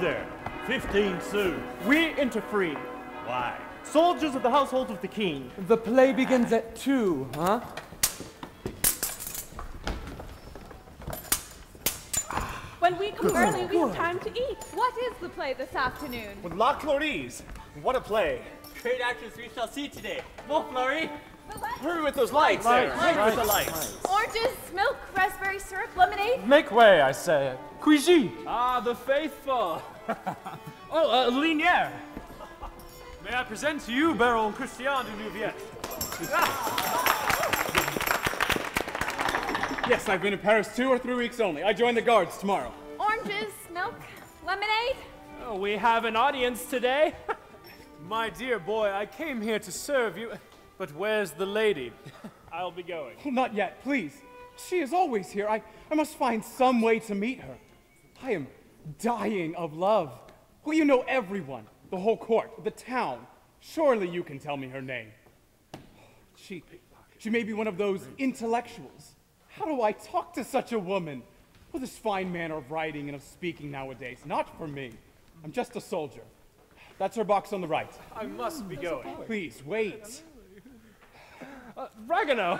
there. 15 sous. We interfere. Why? Soldiers of the household of the king. The play begins at 2, huh? When we come early, we have time to eat. What is the play this afternoon? With La Clorise. What a play. Great actors we shall see today. Montfleury. Hurry with those lights. Lights. Oranges, milk, raspberry syrup, lemonade. Make way, I say. Cuisine. Ah, the faithful. Liniere. May I present to you Baron Christian de Neuvillette? Yes, I've been in Paris 2 or 3 weeks only. I join the guards tomorrow. Oranges, milk, lemonade. Oh, we have an audience today. My dear boy, I came here to serve you. But where's the lady? I'll be going. Oh, not yet, please. She is always here. I must find some way to meet her. I am dying of love. Well, you know everyone, the whole court, the town. Surely you can tell me her name. She may be one of those intellectuals. How do I talk to such a woman? Well, this fine manner of writing and of speaking nowadays, not for me. I'm just a soldier. That's her box on the right. I must be going. Please, wait. Ragueneau!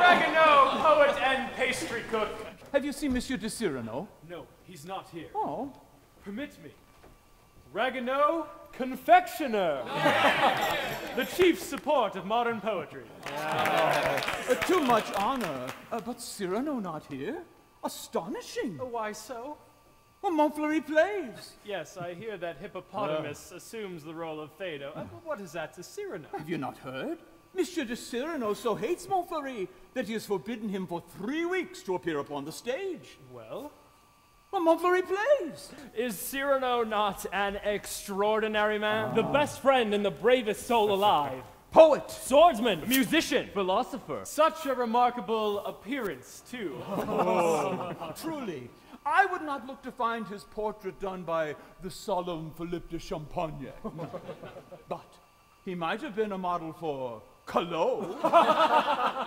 Ragueneau, poet and pastry cook. Have you seen Monsieur de Cyrano? No, he's not here. Oh. Permit me. Ragueneau, confectioner. The chief support of modern poetry. Yes. Too much honor. But Cyrano not here? Astonishing. Why so? Well, Montfleury plays. Yes, I hear that hippopotamus assumes the role of Phaedo. But what is that to Cyrano? Have you not heard? Monsieur de Cyrano so hates Montfleury that he has forbidden him for 3 weeks to appear upon the stage. Well, Montfleury plays. Is Cyrano not an extraordinary man? The best friend and the bravest soul alive. Poet, swordsman, musician, philosopher. Such a remarkable appearance, too. Truly. I would not look to find his portrait done by the solemn Philippe de Champagne. But he might have been a model for Collot,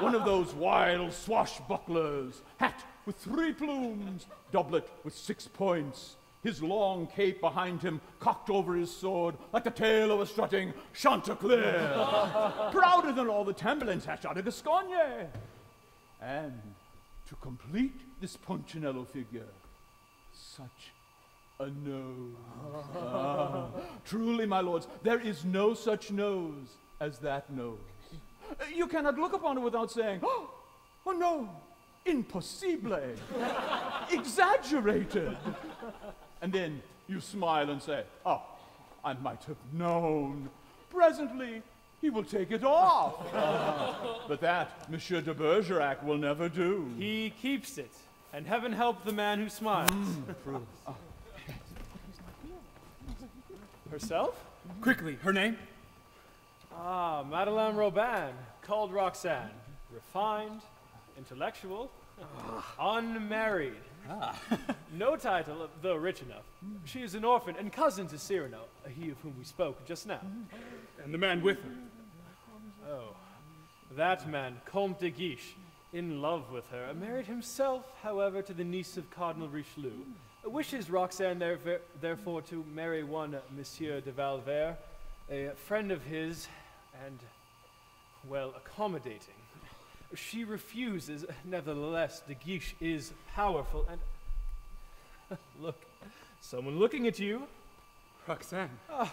one of those wild swashbucklers, hat with 3 plumes, doublet with 6 points, his long cape behind him cocked over his sword like the tail of a strutting Chanticleer, prouder than all the Tamburlaines hatched out of Gascogne. And to complete this Punchinello figure, such a nose. Truly, my lords, there is no such nose as that nose. You cannot look upon it without saying, oh no, impossible, exaggerated. And then you smile and say, oh, I might have known. Presently, he will take it off. But that Monsieur de Bergerac will never do. He keeps it. And heaven help the man who smiles. Herself? Quickly, her name? Ah, Madeleine Robin, called Roxane. Refined, intellectual, unmarried. No title, though rich enough. She is an orphan and cousin to Cyrano, he of whom we spoke just now. And the man with her? Oh, that man, Comte de Guiche. In love with her, married himself, however, to the niece of Cardinal Richelieu. Wishes Roxane, therefore, to marry one Monsieur de Valverde, a friend of his, and, well, accommodating. She refuses. Nevertheless, de Guiche is powerful, and... Look, someone looking at you. Roxane. Oh,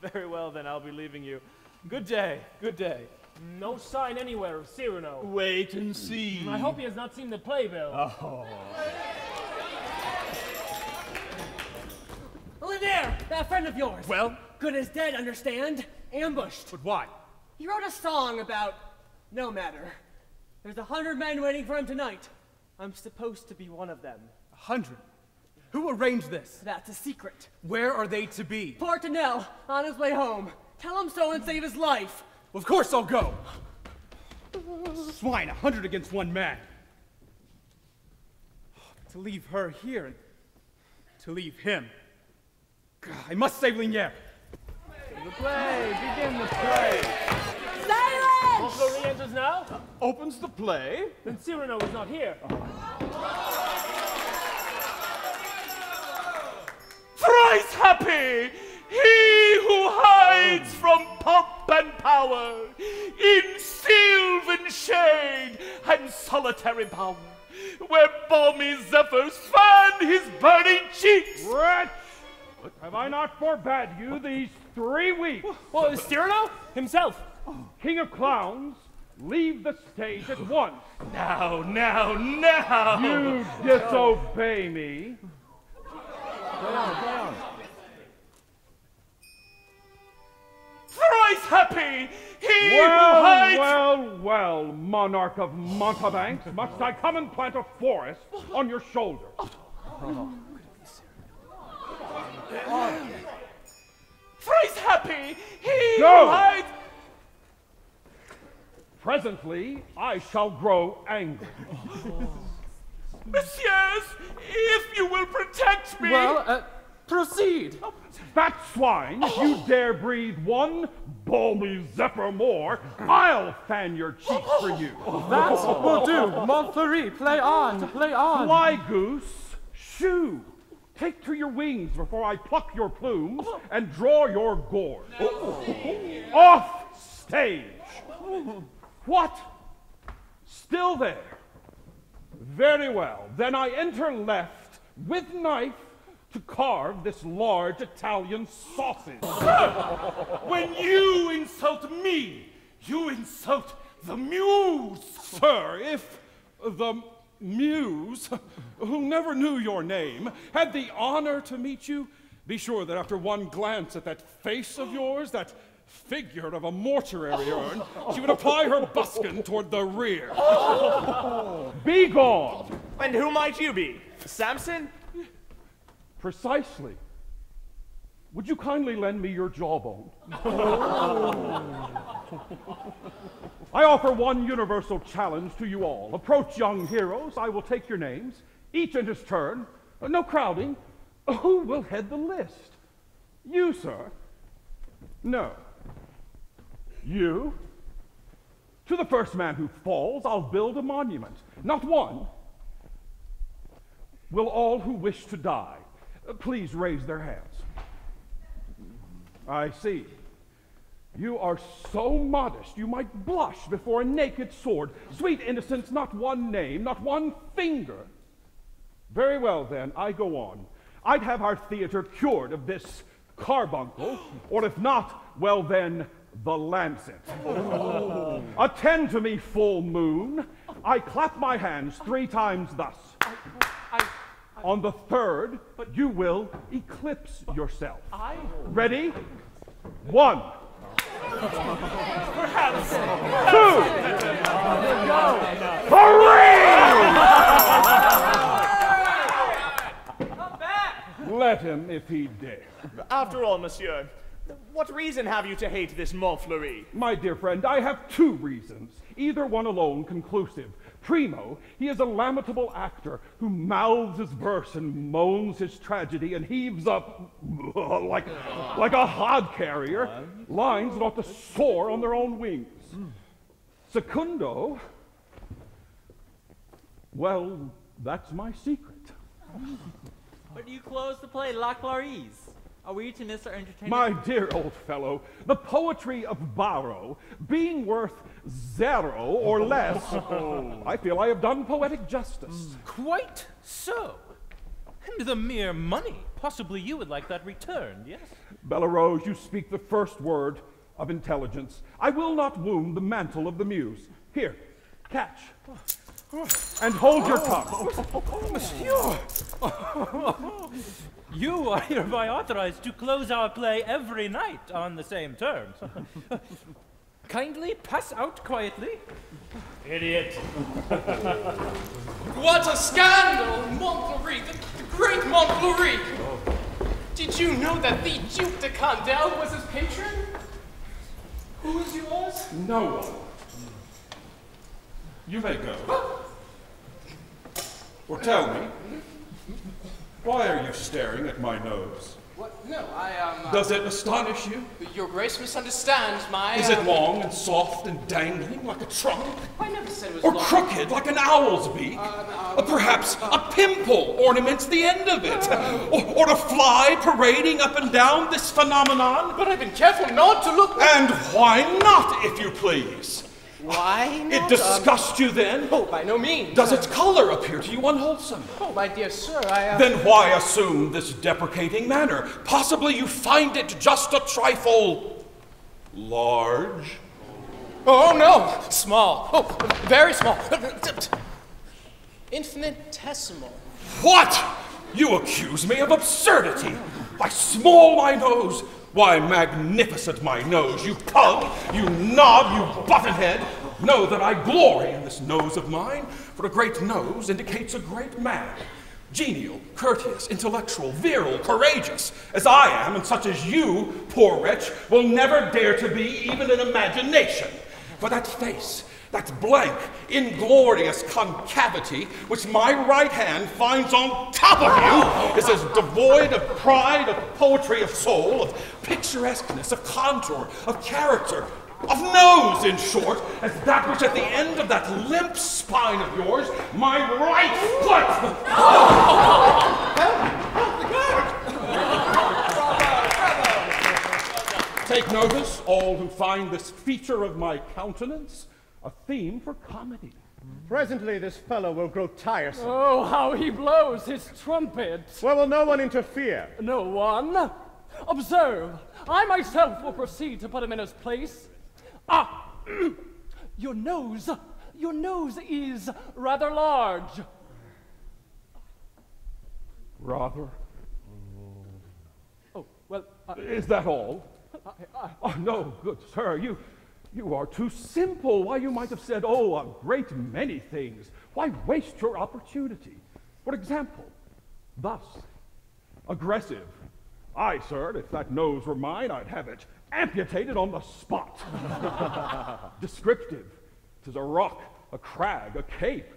very well, then, I'll be leaving you. Good day, good day. No sign anywhere of Cyrano. Wait and see. I hope he has not seen the play, Bill. Oh. Lanier, that friend of yours. Well? Good as dead, understand? Ambushed. But why? He wrote a song about... No matter. There's 100 men waiting for him tonight. I'm supposed to be one of them. 100? Who arranged this? That's a secret. Where are they to be? Port Donnell, on his way home. Tell him so and save his life. Of course I'll go! Swine, 100 against 1 man. To leave her here and to leave him. God, I must save Liniere. The play! Begin the play! Silence! Montfleury enters now? Opens the play. And Cyrano is not here. thrice happy he who hides from pomp and power in sylvan shade and solitary bower, where balmy zephyrs fan his burning cheeks. Wretch! Have I not forbade you these 3 weeks? Well, is Cyrano himself, king of clowns, leave the stage at once? Now, now, now! You disobey me. Go on, go on. Thrice happy he who hides... Well, well, monarch of Montebanks, must I come and plant a forest on your shoulder? Thrice happy he who hides... Presently, I shall grow angry. Messieurs, if you will protect me... Well, proceed. Fat swine, if you dare breathe one balmy zephyr more, I'll fan your cheeks for you. That will do. Montfleury, play on, play on. Fly, goose, shoo. Take to your wings before I pluck your plumes and draw your gourd. Off stage. What? Still there? Very well. Then I enter left with knife to carve this large Italian sausage. Sir, when you insult me, you insult the muse. Sir, if the muse, who never knew your name, had the honor to meet you, be sure that after one glance at that face of yours, that figure of a mortuary urn, she would apply her buskin toward the rear. Be gone! And who might you be? Samson? Precisely. Would you kindly lend me your jawbone? I offer one universal challenge to you all. Approach, young heroes. I will take your names, each in his turn. No crowding. Who will head the list? You, sir. No. You? To the first man who falls, I'll build a monument. Not one. Will all who wish to die please raise their hands? I see. You are so modest you might blush before a naked sword. Sweet innocence, not one name, not one finger. Very well, then, I go on. I'd have our theater cured of this carbuncle, or if not, well then, the lancet. Attend to me, full moon. I clap my hands 3 times thus. On the 3rd, you will eclipse yourself. Ready? 1. Perhaps. 2. 3! Come back! Let him if he dare. After all, monsieur, what reason have you to hate this Montfleury? My dear friend, I have 2 reasons, either one alone conclusive. Primo, he is a lamentable actor who mouths his verse and moans his tragedy and heaves up like a hod carrier. Lines that ought to soar on their own wings. Secundo, well, that's my secret. But you close the play La Clorise. Are we to miss our entertainment? My dear old fellow, the poetry of Barrow, being worth 0 or less, I feel I have done poetic justice. Quite so. And the mere money. Possibly you would like that returned, yes? Bellarose, you speak the first word of intelligence. I will not wound the mantle of the muse. Here, catch. And hold your tongue. Monsieur! You are hereby authorized to close our play every night on the same terms. Kindly pass out quietly. Idiot. What a scandal! Montfleury, the great Montfleury! Did you know that the Duke de Condell was his patron? Who is yours? No one. You may go. Or tell me, why are you staring at my nose? What? No, I. Does it astonish you? Your Grace misunderstands my. Is it long and soft and dangling like a trunk? I never said it was. Or long. Crooked like an owl's beak? Perhaps a pimple ornaments the end of it? Or a fly parading up and down this phenomenon? But I've been careful not to look. And why not, if you please? Why not? It disgusts you then? Oh, by no means. Does its color appear to you unwholesome? Oh, my dear sir, I... Then why assume this deprecating manner? Possibly you find it just a trifle... large? Oh, no! Small. Oh, very small. Infinitesimal. What? You accuse me of absurdity! Why small my nose! Why, magnificent my nose, you pug, you knob, you buttonhead! Know that I glory in this nose of mine, for a great nose indicates a great man. Genial, courteous, intellectual, virile, courageous, as I am and such as you, poor wretch, will never dare to be even in imagination. For that face, that blank, inglorious concavity which my right hand finds on top of you is as devoid of pride, of poetry, of soul, of picturesqueness, of contour, of character, of nose, in short, as that which at the end of that limp spine of yours, my right foot! Take notice, all who find this feature of my countenance a theme for comedy. Presently this fellow will grow tiresome. Oh, how he blows his trumpet! Well, will no one interfere? No one. Observe, I myself will proceed to put him in his place. Ah! Your nose is rather large. Rather? Oh, well... Is that all? Oh, no, good sir, you are too simple. Why, you might have said, oh, a great many things. Why waste your opportunity? For example, thus, aggressive. Aye, sir, if that nose were mine, I'd have it amputated on the spot. Descriptive. 'Tis a rock, a crag, a cape,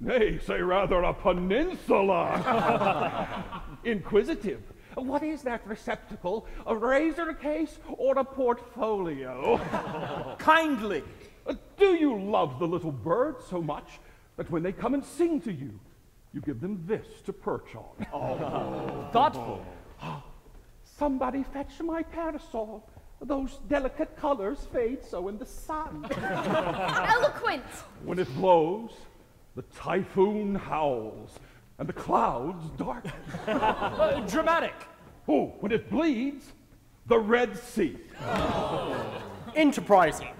nay, say rather a peninsula. Inquisitive. What is that receptacle? A razor case or a portfolio? Kindly. Do you love the little birds so much that when they come and sing to you, you give them this to perch on? Oh, thoughtful. Somebody fetch my parasol. Those delicate colors fade so in the sun. Eloquent. When it blows, the typhoon howls. And the clouds darken. Dramatic. Oh, when it bleeds, the Red Sea. Oh. Enterprising.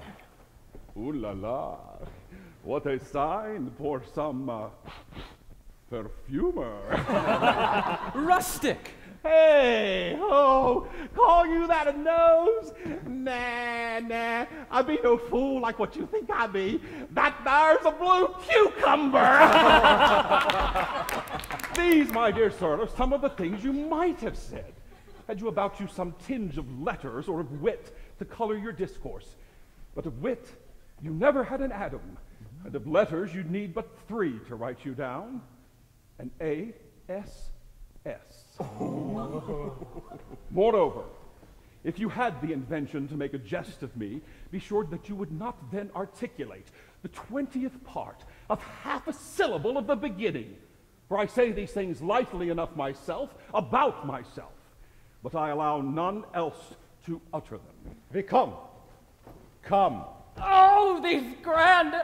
Ooh la la. What a sign for some perfumer. Rustic. Hey, oh, call you that a nose? Nah, nah, I be no fool like what you think I be. That there's a blue cucumber! These, my dear sir, are some of the things you might have said, had you about you some tinge of letters or of wit to color your discourse. But of wit, you never had an atom, and of letters you'd need but three to write you down, an A, S, S. Oh. Moreover, if you had the invention to make a jest of me, be sure that you would not then articulate the 20th part of half a syllable of the beginning. For I say these things lightly enough myself, about myself, but I allow none else to utter them. They come. Come. Oh, these grand,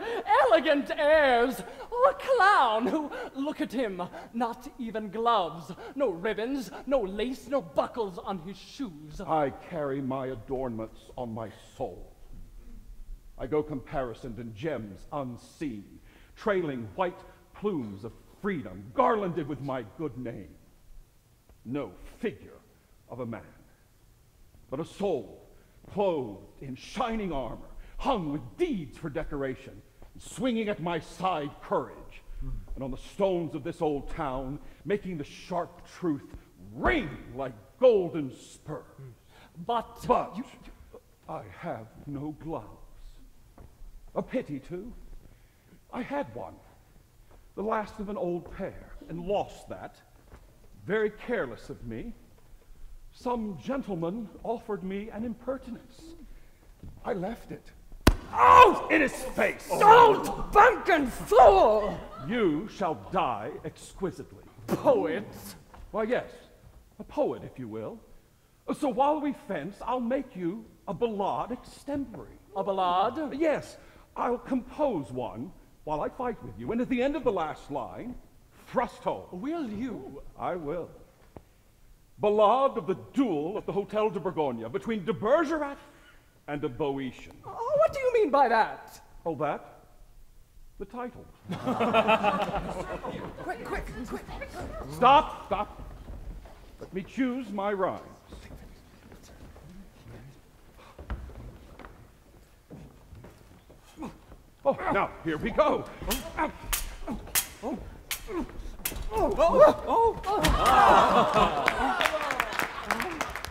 elegant airs! Oh, a clown who, look at him, not even gloves, no ribbons, no lace, no buckles on his shoes. I carry my adornments on my soul. I go comparisoned in gems unseen, trailing white plumes of freedom, garlanded with my good name. No figure of a man, but a soul clothed in shining armor, hung with deeds for decoration, swinging at my side courage, and on the stones of this old town, making the sharp truth ring like golden spurs. But I have no gloves. A pity, too. I had one, the last of an old pair, and lost that. Very careless of me, Some gentleman offered me an impertinence. I left it. Out in his face! Old bunken fool! You shall die exquisitely. Poets? Why, yes, a poet, if you will. So while we fence, I'll make you a ballade extempore. A ballade? Yes, I'll compose one while I fight with you, and at the end of the last line, thrust home. Will you? I will. Ballade of the duel at the Hotel de Bourgogne between de Bergerac and a Boeotian. Oh, what do you mean by that? Oh, that? The title. Quick, quick, quick. Stop, stop. Let me choose my rhymes. Oh, now, here we go.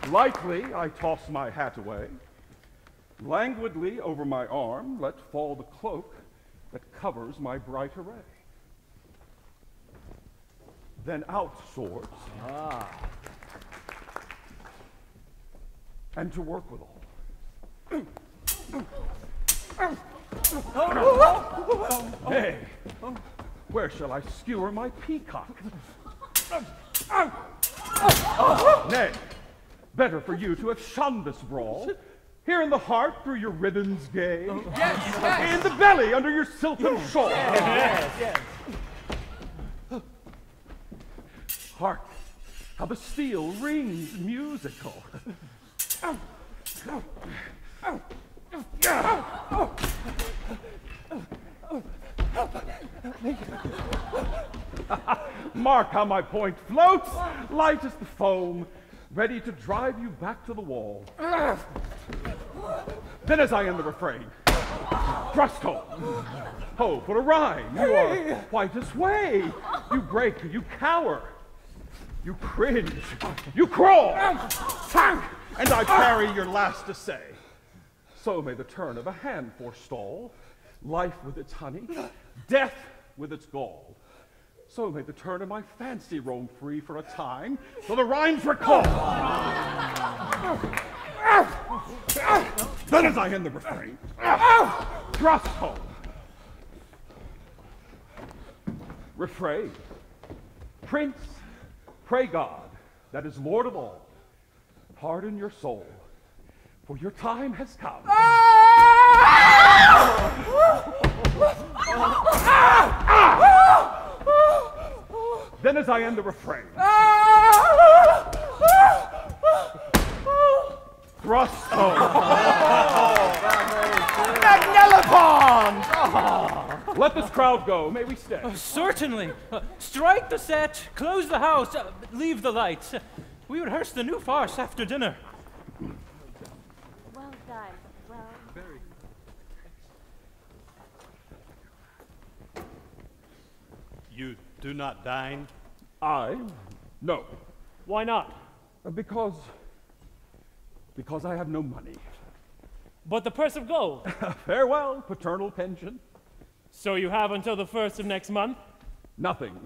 Lightly, I toss my hat away. Languidly, over my arm, let fall the cloak that covers my bright array. Then out swords. Ah. And to work with all. Hey, where shall I skewer my peacock? Nay, better for you to have shunned this brawl. Here in the heart, through your ribbons gay. Yes, yes. In the belly, under your silken shawl. Yes, yes. Hark, how the steel rings musical. Mark how my point floats, light as the foam, ready to drive you back to the wall. Then as I end the refrain, thrust home. Ho, for a rhyme, you are quite as way. You break, you cower, you cringe, you crawl, and I carry your last essay. So may the turn of a hand forestall life with its honey, death with its gall. So may the turn of my fancy roam free for a time, till the rhymes recall. Then as I end the refrain, thrust home. Refrain. Prince, pray God, that is Lord of all, pardon your soul, for your time has come. Then as I end the refrain, thrust home. Magnelepon! Let this crowd go. May we stay? Certainly. Strike the set, close the house, leave the lights. We rehearse the new farce after dinner. Well done. Well done. You do not dine? I? No. Why not? Because I have no money. But the purse of gold? Farewell, paternal pension. So you have until the 1st of next month? Nothing.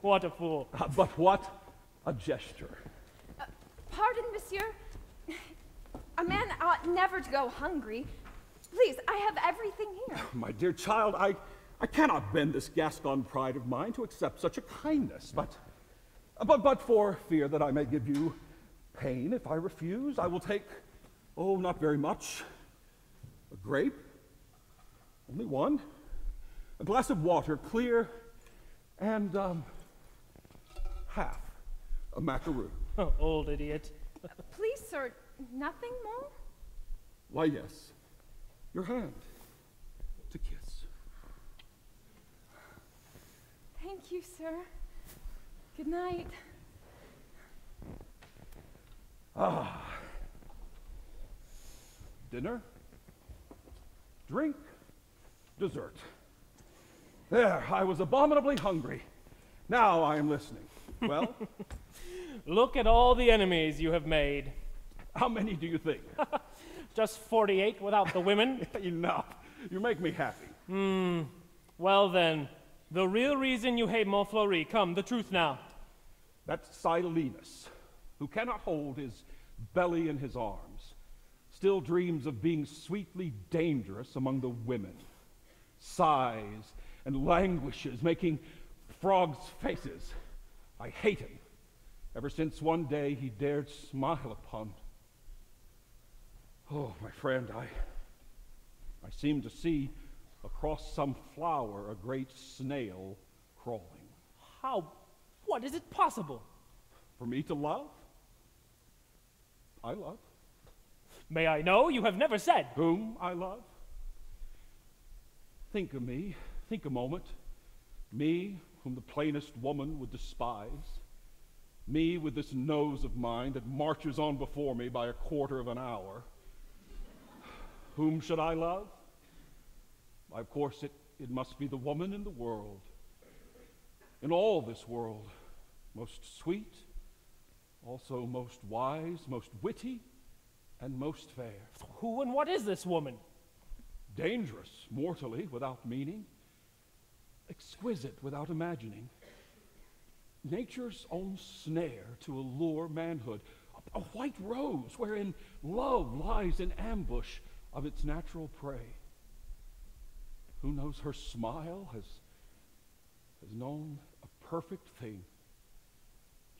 What a fool. But what a gesture. Pardon, monsieur. A man ought never to go hungry. Please, I have everything here. Oh, my dear child, I cannot bend this Gascon pride of mine to accept such a kindness, but for fear that I may give you pain if I refuse, I will take, oh, not very much, a grape, only one, a glass of water, clear, and half a macaroon. Oh, old idiot. Please, sir, nothing more? Why, yes, your hand to kiss. Thank you, sir. Good night. Ah, dinner, drink, dessert. There, I was abominably hungry. Now I am listening. Well? Look at all the enemies you have made. How many do you think? Just 48 without the women. Enough. You make me happy. Hmm. Well then, the real reason you hate Montfleury. Come, the truth now. That's Silenus. who cannot hold his belly in his arms, still dreams of being sweetly dangerous among the women, sighs and languishes, making frogs' faces. I hate him, ever since one day he dared smile upon me. Oh, my friend, I seem to see across some flower a great snail crawling. How? What is it possible? For me to love? I love. May I know? You have never said. Whom I love? Think of me. Think a moment. Me, whom the plainest woman would despise. Me with this nose of mine that marches on before me by a quarter of an hour. Whom should I love? Why, of course, it must be the woman in the world, in all this world, most sweet, also most wise, most witty, and most fair. Who and what is this woman? Dangerous, mortally, without meaning, exquisite, without imagining. Nature's own snare to allure manhood, a white rose wherein love lies in ambush of its natural prey. Who knows her smile has known a perfect thing.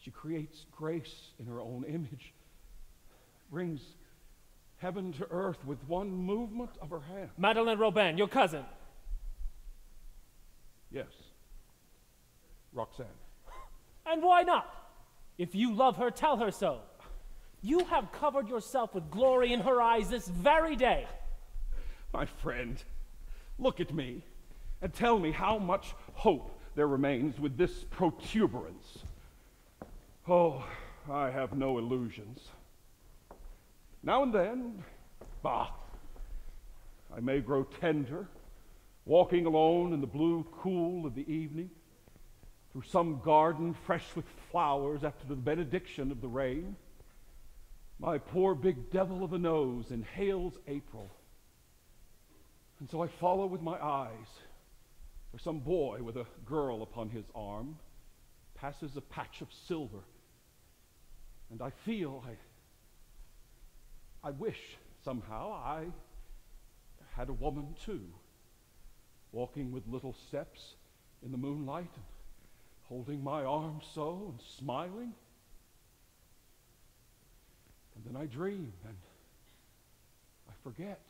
She creates grace in her own image, brings heaven to earth with one movement of her hand. Madeleine Robin, your cousin. Yes, Roxane. And why not? If you love her, tell her so. You have covered yourself with glory in her eyes this very day. My friend, look at me and tell me how much hope there remains with this protuberance. Oh, I have no illusions. Now and then, bah, I may grow tender, walking alone in the blue cool of the evening, through some garden fresh with flowers after the benediction of the rain. My poor big devil of a nose inhales April. And so I follow with my eyes, or some boy with a girl upon his arm passes a patch of silver. And I feel, I wish somehow I had a woman too, walking with little steps in the moonlight, holding my arm so and smiling. And then I dream, and I forget,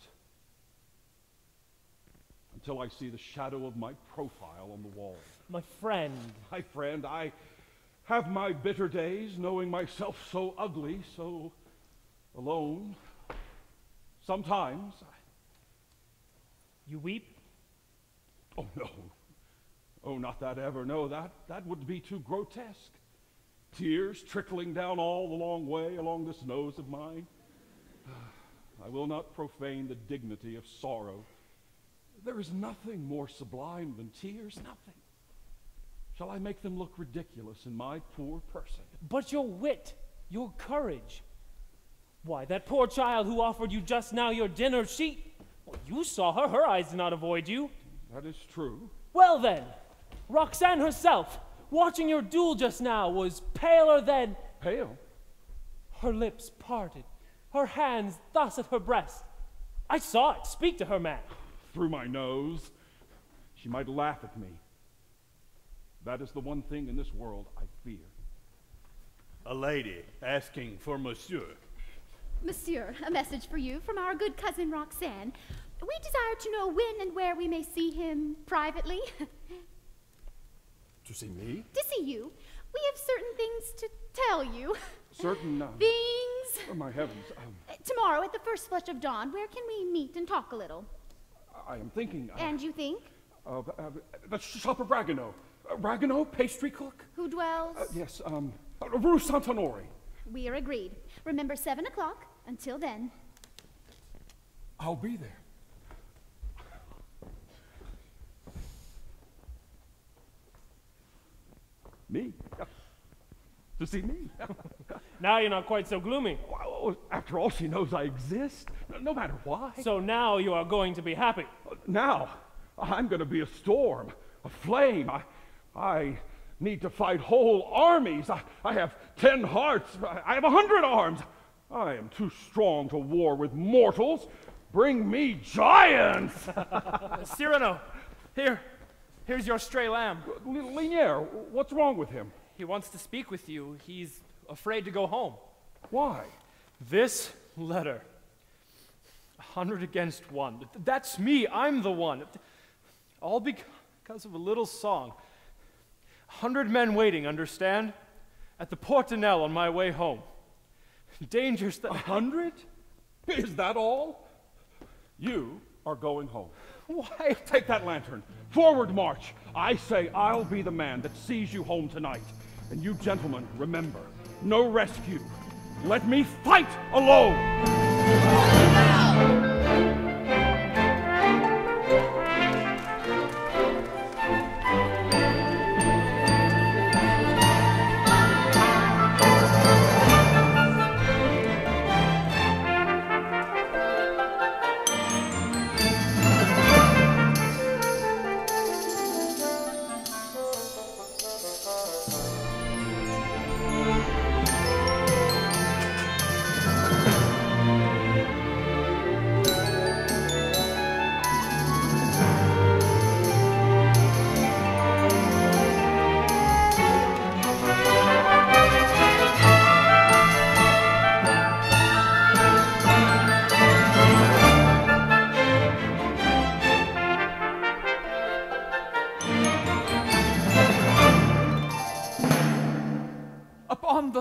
until I see the shadow of my profile on the wall. My friend. My friend, I have my bitter days, knowing myself so ugly, so alone. Sometimes You weep? Oh, no. Oh, not that ever. No, that would be too grotesque. Tears trickling down all the long way along this nose of mine. I will not profane the dignity of sorrow. There is nothing more sublime than tears, nothing. Shall I make them look ridiculous in my poor person? But your wit, your courage. Why, that poor child who offered you just now your dinner, well, you saw her, her eyes did not avoid you. That is true. Well then, Roxane herself, watching your duel just now, was paler than... Pale? Her lips parted, her hands thus at her breast. I saw it. Speak to her, man. Through my nose. She might laugh at me. That is the one thing in this world I fear. A lady asking for monsieur. Monsieur, a message for you from our good cousin Roxane. We desire to know when and where we may see him privately. To see me? To see you. We have certain things to tell you. Certain things? Oh, my heavens. Tomorrow, at the first flush of dawn, where can we meet and talk a little? I am thinking... And you think? Of the shop of Ragueneau. Ragueneau, pastry cook? Who dwells? Yes, Rue Santonori. We are agreed. Remember, 7 o'clock. Until then. I'll be there. Me? To see me? Now you're not quite so gloomy. Well, after all, she knows I exist, no matter why. So now you are going to be happy. Now, I'm going to be a storm, a flame. I need to fight whole armies. I have 10 hearts. I have 100 arms. I am too strong to war with mortals. Bring me giants! Cyrano, here's your stray lamb. Liniere, what's wrong with him? He wants to speak with you. He's afraid to go home. Why? This letter. 100 against 1. That's me. I'm the one. All because of a little song. 100 men waiting, understand? At the Port Donnell on my way home. Dangers that... 100? Is that all? You are going home. Why? Take that lantern. Forward march. I say I'll be the man that sees you home tonight. And you gentlemen, remember, no rescue. Let me fight alone!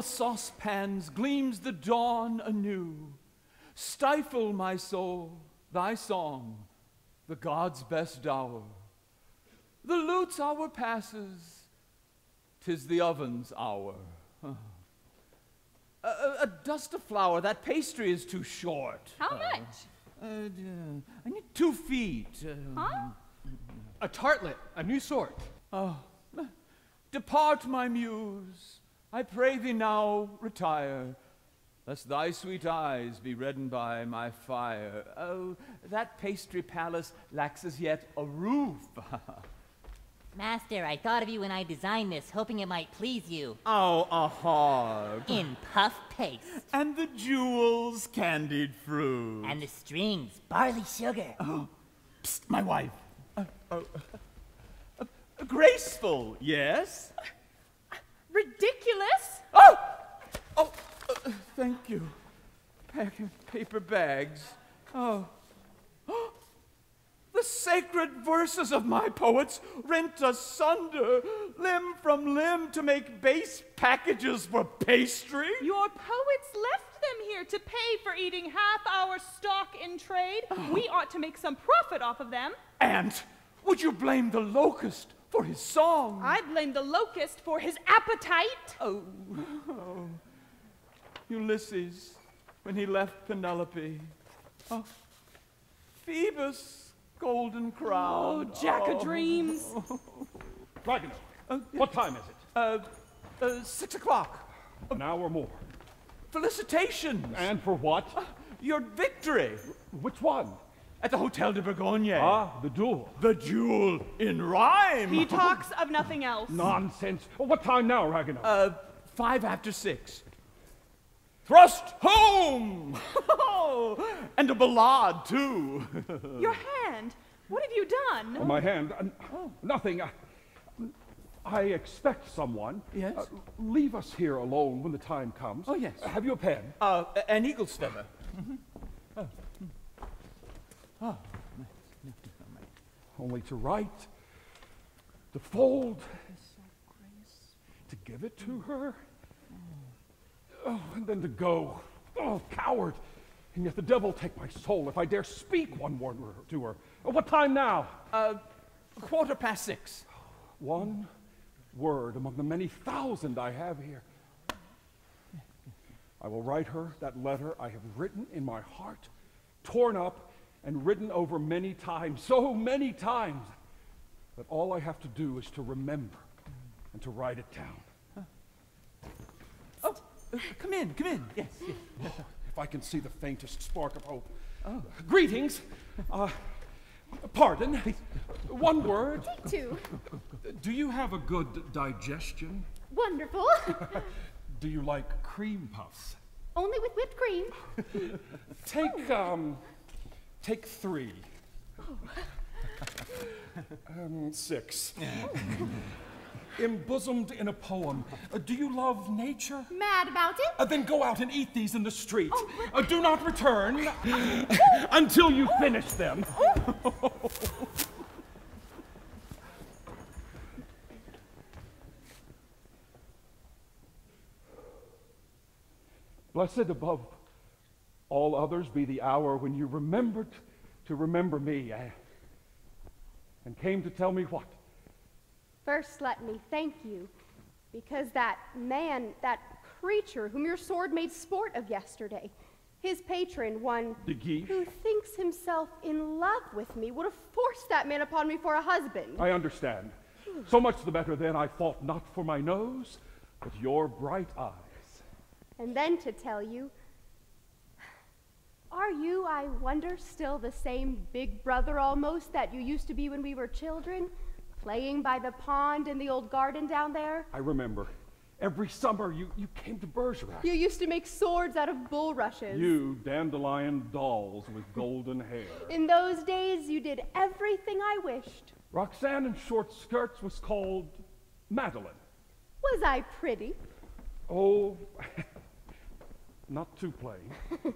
Saucepans gleams the dawn anew. Stifle, my soul, thy song, the god's best dower. The lute's hour passes, 'tis the oven's hour. A dust of flour, that pastry is too short. How much? I need 2 feet. Huh? A tartlet, a new sort. Depart, my muse. I pray thee now retire, lest thy sweet eyes be reddened by my fire. Oh, that pastry palace lacks as yet a roof. Master, I thought of you when I designed this, hoping it might please you. Oh, a hog. In puff paste. And the jewels, candied fruit. And the strings, barley sugar. Oh, psst, my wife. Graceful, yes? Ridiculous! Oh, thank you. Paper bags. Oh. The sacred verses of my poets rent asunder, limb from limb, to make base packages for pastry. Your poets left them here to pay for eating half our stock in trade. We ought to make some profit off of them. Aunt, would you blame the locust for his song? I blame the locust for his appetite. Oh. Ulysses, when he left Penelope. Oh. Phoebus, golden crown. Oh, jack-o'-dreams. Ragueneau, what time is it? 6 o'clock. An hour more. Felicitations. And for what? Your victory. Which one? At the Hotel de Bourgogne. Ah, the duel. The duel in rhyme. He talks of nothing else. Nonsense. Well, what time now, Ragueneau? 5 after 6. Thrust home! And a ballade, too. Your hand. What have you done? Oh, my hand? Nothing. I expect someone. Yes? Leave us here alone when the time comes. Oh, yes. Have you a pen? An eagle's feather. Oh. Oh, only to write, to fold, to give it to her, and then to go. Oh, coward! And yet the devil take my soul if I dare speak one word to her. What time now? 6:15. One word among the many thousand I have here. I will write her that letter I have written in my heart, torn up, and written over many times, so many times, that all I have to do is to remember and to write it down. Huh. Oh, come in. Yes. Oh, if I can see the faintest spark of hope. Oh. Greetings. Pardon? One word. Take two. Do you have a good digestion? Wonderful. Do you like cream puffs? Only with whipped cream. Take three. Oh. 6. Embosomed in a poem. Do you love nature? Mad about it? Then go out and eat these in the street. Oh, do not return until you finish them. Blessed above all others be the hour when you remembered to remember me, and came to tell me what? First, let me thank you, because that man, that creature whom your sword made sport of yesterday, his patron, one de Guiche, who thinks himself in love with me, would have forced that man upon me for a husband. I understand. So much the better then I fought not for my nose, but your bright eyes. And then to tell you, are you, I wonder, still the same big brother almost that you used to be when we were children, playing by the pond in the old garden down there? I remember. Every summer you came to Bergerac. You used to make swords out of bulrushes. You dandelion dolls with golden hair. In those days, you did everything I wished. Roxane in short skirts was called Madeleine. Was I pretty? Oh, not too plain.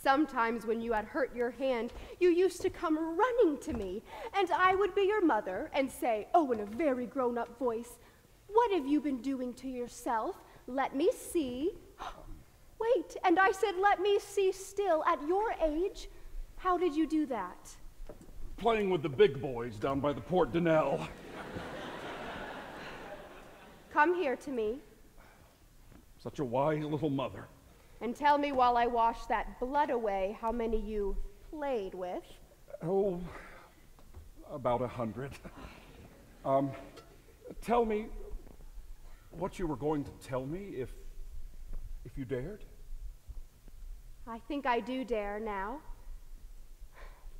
Sometimes when you had hurt your hand, you used to come running to me, and I would be your mother and say, oh, in a very grown-up voice, what have you been doing to yourself? Let me see. Wait, and I said, let me see still. At your age, how did you do that? Playing with the big boys down by the Port Donnell. Come here to me. Such a wise little mother. And tell me while I wash that blood away how many you played with. Oh, about 100. Tell me what you were going to tell me if you dared. I think I do dare now.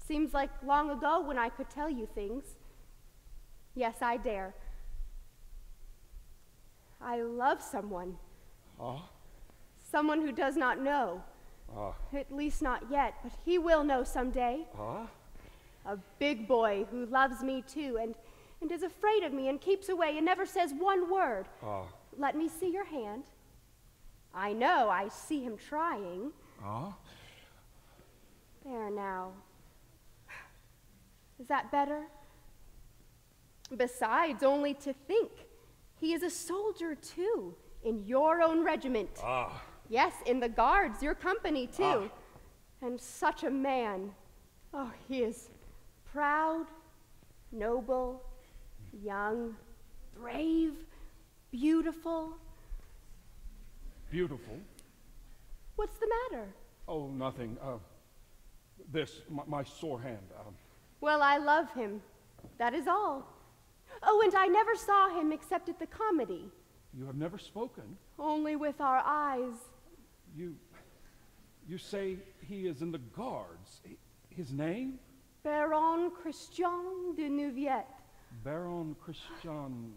Seems like long ago when I could tell you things. Yes, I dare. I love someone. Ah? Someone who does not know. At least not yet, but he will know someday. A big boy who loves me too and is afraid of me and keeps away and never says one word. Let me see your hand. I know, I see him trying. There now. Is that better? Besides, only to think, he is a soldier too, in your own regiment. Yes, in the guards, your company, too. And such a man. Oh, he is proud, noble, young, brave, beautiful. Beautiful? What's the matter? Oh, nothing. This, my sore hand. Well, I love him. That is all. Oh, and I never saw him except at the comedy. You have never spoken. Only with our eyes. You say he is in the guards. His name? Baron Christian de Neuvillette. Baron Christian.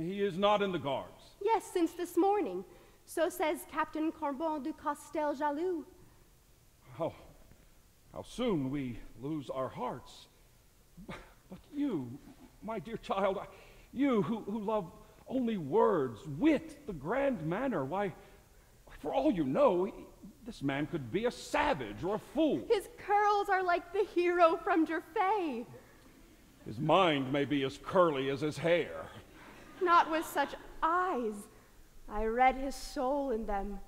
He is not in the guards. Yes, since this morning. So says Captain Carbon de Castel Jaloux. How soon we lose our hearts. But you, my dear child, you who love only words, wit, the grand manner. Why, for all you know, this man could be a savage or a fool. His curls are like the hero from Gerfey. His mind may be as curly as his hair. Not with such eyes. I read his soul in them.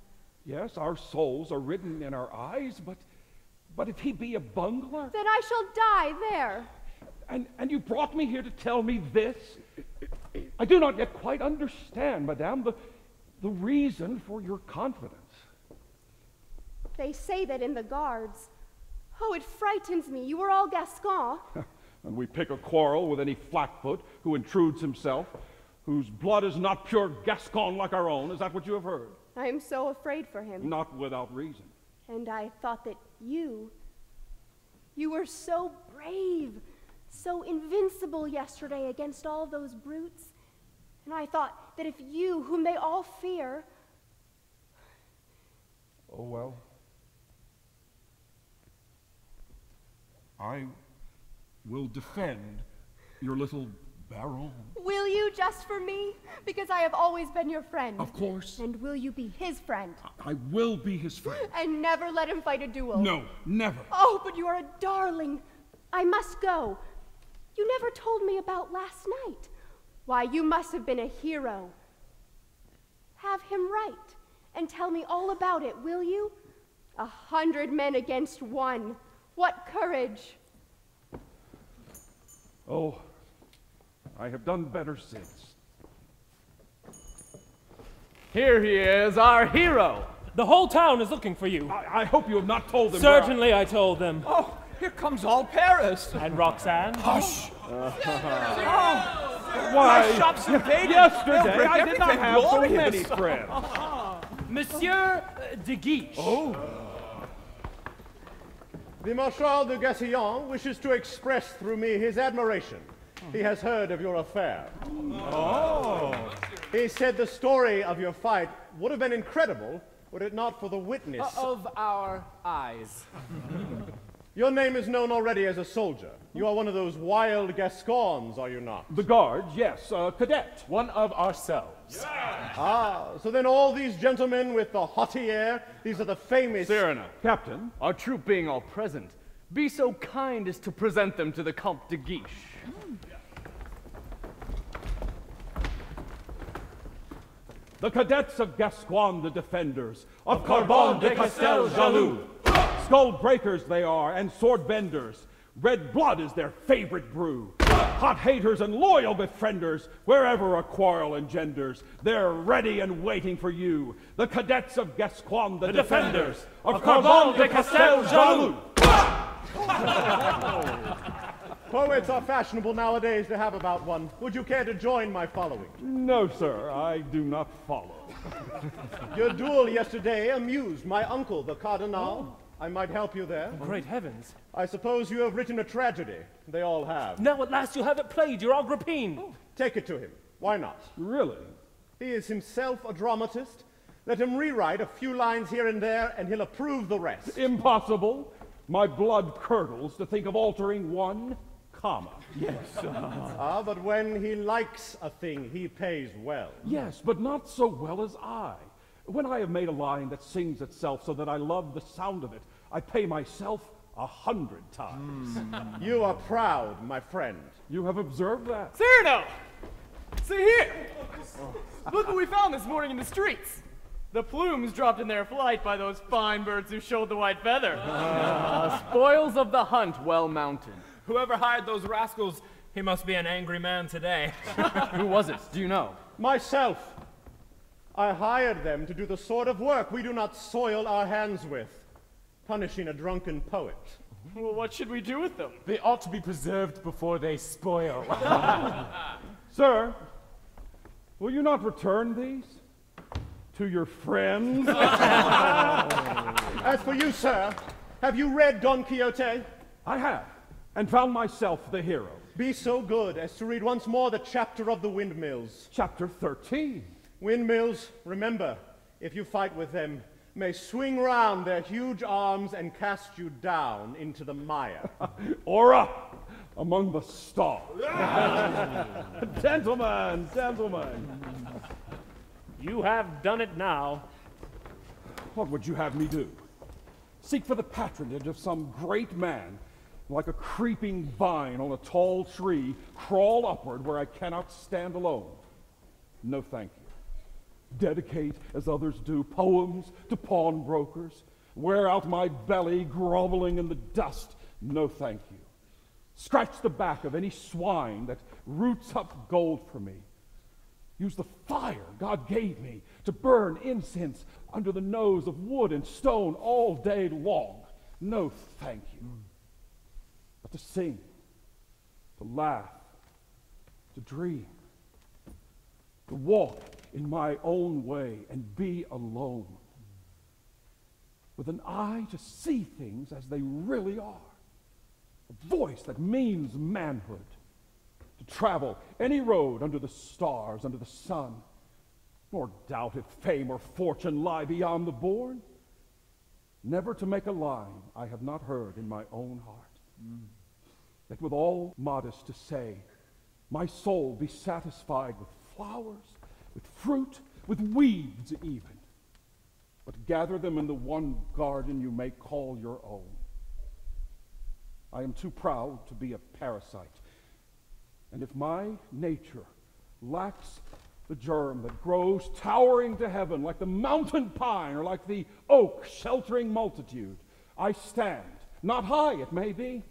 Yes, our souls are written in our eyes, but if he be a bungler? Then I shall die there. And you brought me here to tell me this? I do not yet quite understand, madame, the reason for your confidence. They say that in the guards. Oh, it frightens me. You are all Gascon. And we pick a quarrel with any flatfoot who intrudes himself, whose blood is not pure Gascon like our own. Is that what you have heard? I am so afraid for him. Not without reason. And I thought that you... You were so brave, so invincible yesterday against all those brutes. And I thought that if you, whom they all fear... Oh, well. I will defend your little Baron. Will you, just for me? Because I have always been your friend. Of course. And will you be his friend? I will be his friend. And never let him fight a duel. No, never. Oh, but you are a darling. I must go. You never told me about last night. Why, you must have been a hero. Have him write and tell me all about it, will you? 100 men against one. What courage! Oh, I have done better since. Here he is, our hero. The whole town is looking for you. I hope you have not told them. Certainly I told them. Oh, here comes all Paris. And Roxane. Hush. Why? My shop's invaded. Yesterday I did not have so many friends. Monsieur de Guiche. Oh. The Marshal de Gascogne wishes to express through me his admiration. He has heard of your affair. Oh! He said the story of your fight would have been incredible were it not for the witness of our eyes. Your name is known already as a soldier. You are one of those wild Gascons, are you not? The guard, yes, a cadet, one of ourselves. Yeah. Ah, so then all these gentlemen with the haughty air, these are the famous... Cyrano. Captain. Our troop being all present, be so kind as to present them to the Comte de Guiche. The cadets of Gascogne, the defenders, of Carbon de Castel Jaloux. Skull breakers they are, and sword benders. Red blood is their favorite brew. Hot haters and loyal befrienders, wherever a quarrel engenders, they're ready and waiting for you. The cadets of Gascogne, the defenders of Carbon de Castel Jaloux. Poets are fashionable nowadays to have about one. Would you care to join my following? No, sir, I do not follow. Your duel yesterday amused my uncle, the Cardinal. Oh. I might help you there. Great heavens. I suppose you have written a tragedy. They all have. Now at last you have it played, your Agrippine. Oh. Take it to him. Why not? Really? He is himself a dramatist. Let him rewrite a few lines here and there, and he'll approve the rest. Impossible. My blood curdles to think of altering one comma. Yes. Ah, but when he likes a thing, he pays well. Yes, but not so well as I. When I have made a line that sings itself so that I love the sound of it, I pay myself 100 times. Mm. You are proud, my friend. You have observed that. Cyrano! See here! Look what we found this morning in the streets. The plumes dropped in their flight by those fine birds who showed the white feather. Spoils of the hunt well mounted. Whoever hired those rascals, he must be an angry man today. Who was it? Do you know? Myself. I hired them to do the sort of work we do not soil our hands with, punishing a drunken poet. Well, what should we do with them? They ought to be preserved before they spoil. Sir, will you not return these to your friends? As for you, sir, have you read Don Quixote? I have, and found myself the hero. Be so good as to read once more the chapter of the windmills. Chapter 13. Windmills, remember, if you fight with them, may swing round their huge arms and cast you down into the mire. Or up among the stars. Gentlemen, gentlemen. You have done it now. What would you have me do? Seek for the patronage of some great man, like a creeping vine on a tall tree, crawl upward where I cannot stand alone. No thank you. Dedicate, as others do, poems to pawnbrokers. Wear out my belly, groveling in the dust. No thank you. Scratch the back of any swine that roots up gold for me. Use the fire God gave me to burn incense under the nose of wood and stone all day long. No thank you. But to sing, to laugh, to dream, to walk in my own way and be alone, with an eye to see things as they really are, a voice that means manhood, to travel any road under the stars, under the sun, nor doubt if fame or fortune lie beyond the bourne. Never to make a line I have not heard in my own heart, that with all modest to say, my soul be satisfied with flowers, with fruit, with weeds even, but gather them in the one garden you may call your own. I am too proud to be a parasite, and if my nature lacks the germ that grows towering to heaven like the mountain pine or like the oak sheltering multitude, I stand, not high it may be,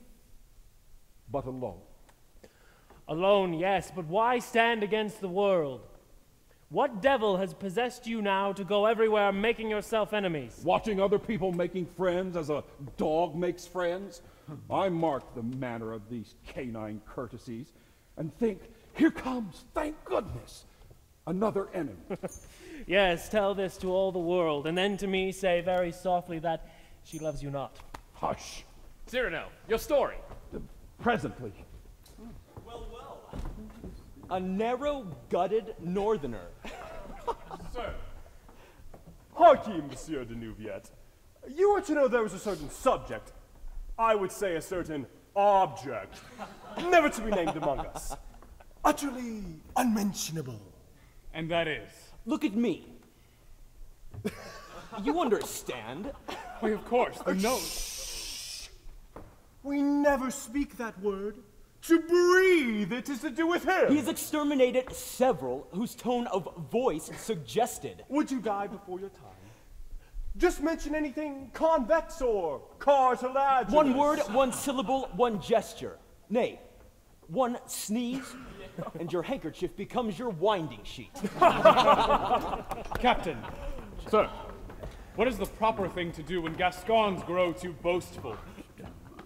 but alone. Alone, yes, but why stand against the world? What devil has possessed you now to go everywhere making yourself enemies? Watching other people making friends as a dog makes friends? I mark the manner of these canine courtesies and think, here comes, thank goodness, another enemy. Yes, tell this to all the world, and then to me say very softly that she loves you not. Hush. Cyrano, your story. Presently. Well, well. A narrow-gutted northerner. Sir. Hark ye, Monsieur de Neuvillette. You were to know there was a certain subject. I would say a certain object. Never to be named among us. Utterly unmentionable. And that is? Look at me. You understand? Why, of course, the note. We never speak that word. To breathe, it is to do with him. He has exterminated several whose tone of voice suggested. Would you die before your time? Just mention anything convex or cartilaginous. One word, one syllable, one gesture. Nay, one sneeze. And your handkerchief becomes your winding sheet. Captain, sir, what is the proper thing to do when Gascons grow too boastful?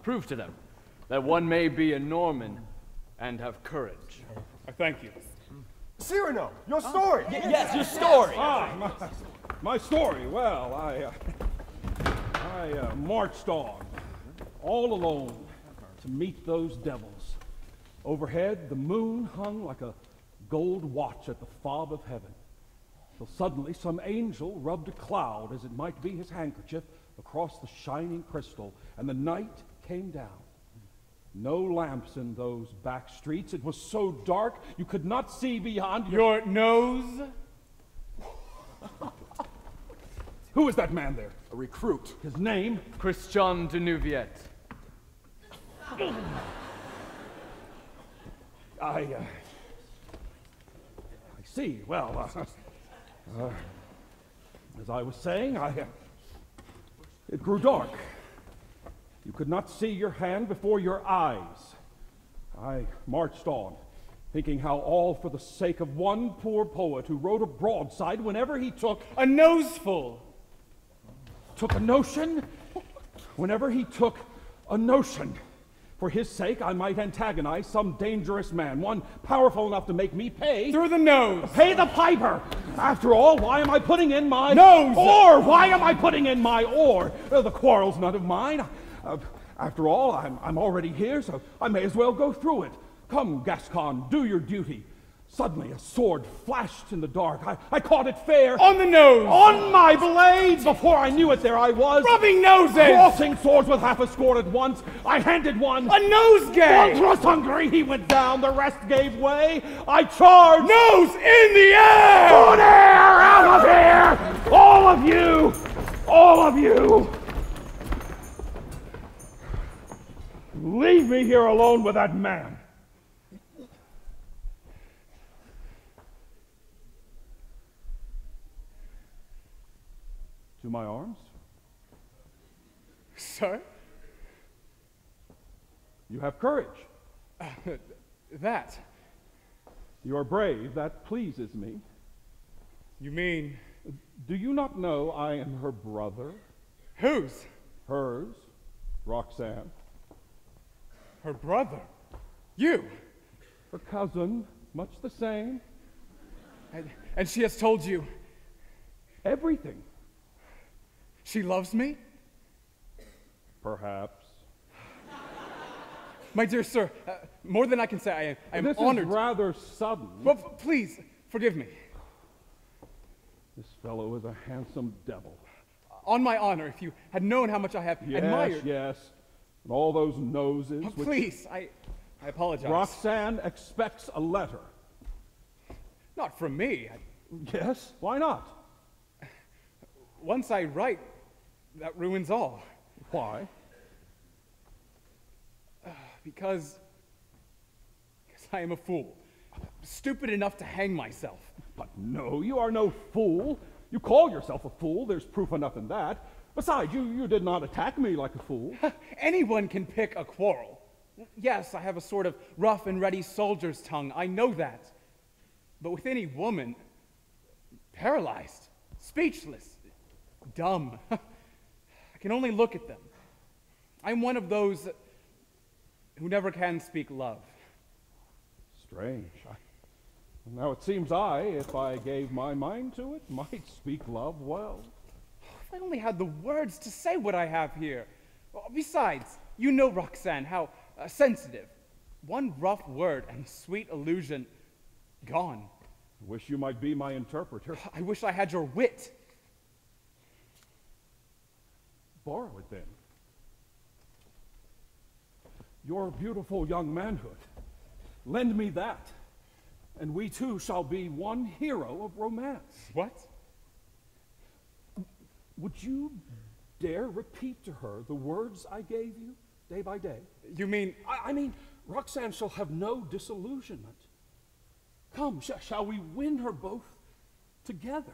Prove to them that one may be a Norman and have courage. I thank you. Cyrano, your story! Yes, your story! My story, well, I marched on, all alone, to meet those devils. Overhead, the moon hung like a gold watch at the fob of heaven, till suddenly some angel rubbed a cloud, as it might be his handkerchief, across the shining crystal, and the night came down. No lamps in those back streets. It was so dark you could not see beyond your nose. Who is that man there? A recruit. His name? Christian de Neuvillette. I see. Well, as I was saying, it grew dark. You could not see your hand before your eyes. I marched on, thinking how all for the sake of one poor poet who wrote a broadside whenever he took a noseful, took a notion, whenever he took a notion. For his sake, I might antagonize some dangerous man, one powerful enough to make me pay... Through the nose! Pay the piper! After all, why am I putting in my... Nose! Oar! Why am I putting in my oar? The quarrel's none of mine. After all, I'm already here, so I may as well go through it. Come, Gascon, do your duty. Suddenly, a sword flashed in the dark. I caught it fair. On the nose! On my blade! Before I knew it, there I was. Rubbing noses! Crossing swords with half a score at once. I handed one. A nosegay! One thrust hungry, he went down. The rest gave way. I charged. Nose in the air! Good air! Out of here! All of you! All of you! Leave me here alone with that man. To my arms? Sir? You have courage. That. You are brave. That pleases me. You mean? Do you not know I am her brother? Whose? Hers. Roxane. Her brother? You? Her cousin. Much the same. And she has told you? Everything. She loves me? Perhaps. My dear sir, more than I can say, I am this honored. This is rather sudden. Well, please, forgive me. This fellow is a handsome devil. On my honor, if you had known how much I have admired. Yes, and all those noses. Oh, please, I apologize. Roxane expects a letter. Not from me. Yes, why not? Once I write, that ruins all. Why? Because I am a fool. Stupid enough to hang myself. But no, you are no fool. You call yourself a fool. There's proof enough in that. Besides, you did not attack me like a fool. Anyone can pick a quarrel. Yes, I have a sort of rough and ready soldier's tongue. I know that. But with any woman, paralyzed, speechless, dumb, I can only look at them. I'm one of those who never can speak love. Strange. Now it seems I, if I gave my mind to it, might speak love well. If I only had the words to say what I have here. Besides, you know, Roxane, how sensitive. One rough word and sweet allusion, gone. I wish you might be my interpreter. I wish I had your wit. Borrow it, then. Your beautiful young manhood. Lend me that, and we two shall be one hero of romance. What? Would you dare repeat to her the words I gave you day by day? You mean? I mean, Roxane shall have no disillusionment. Come, shall we win her both together?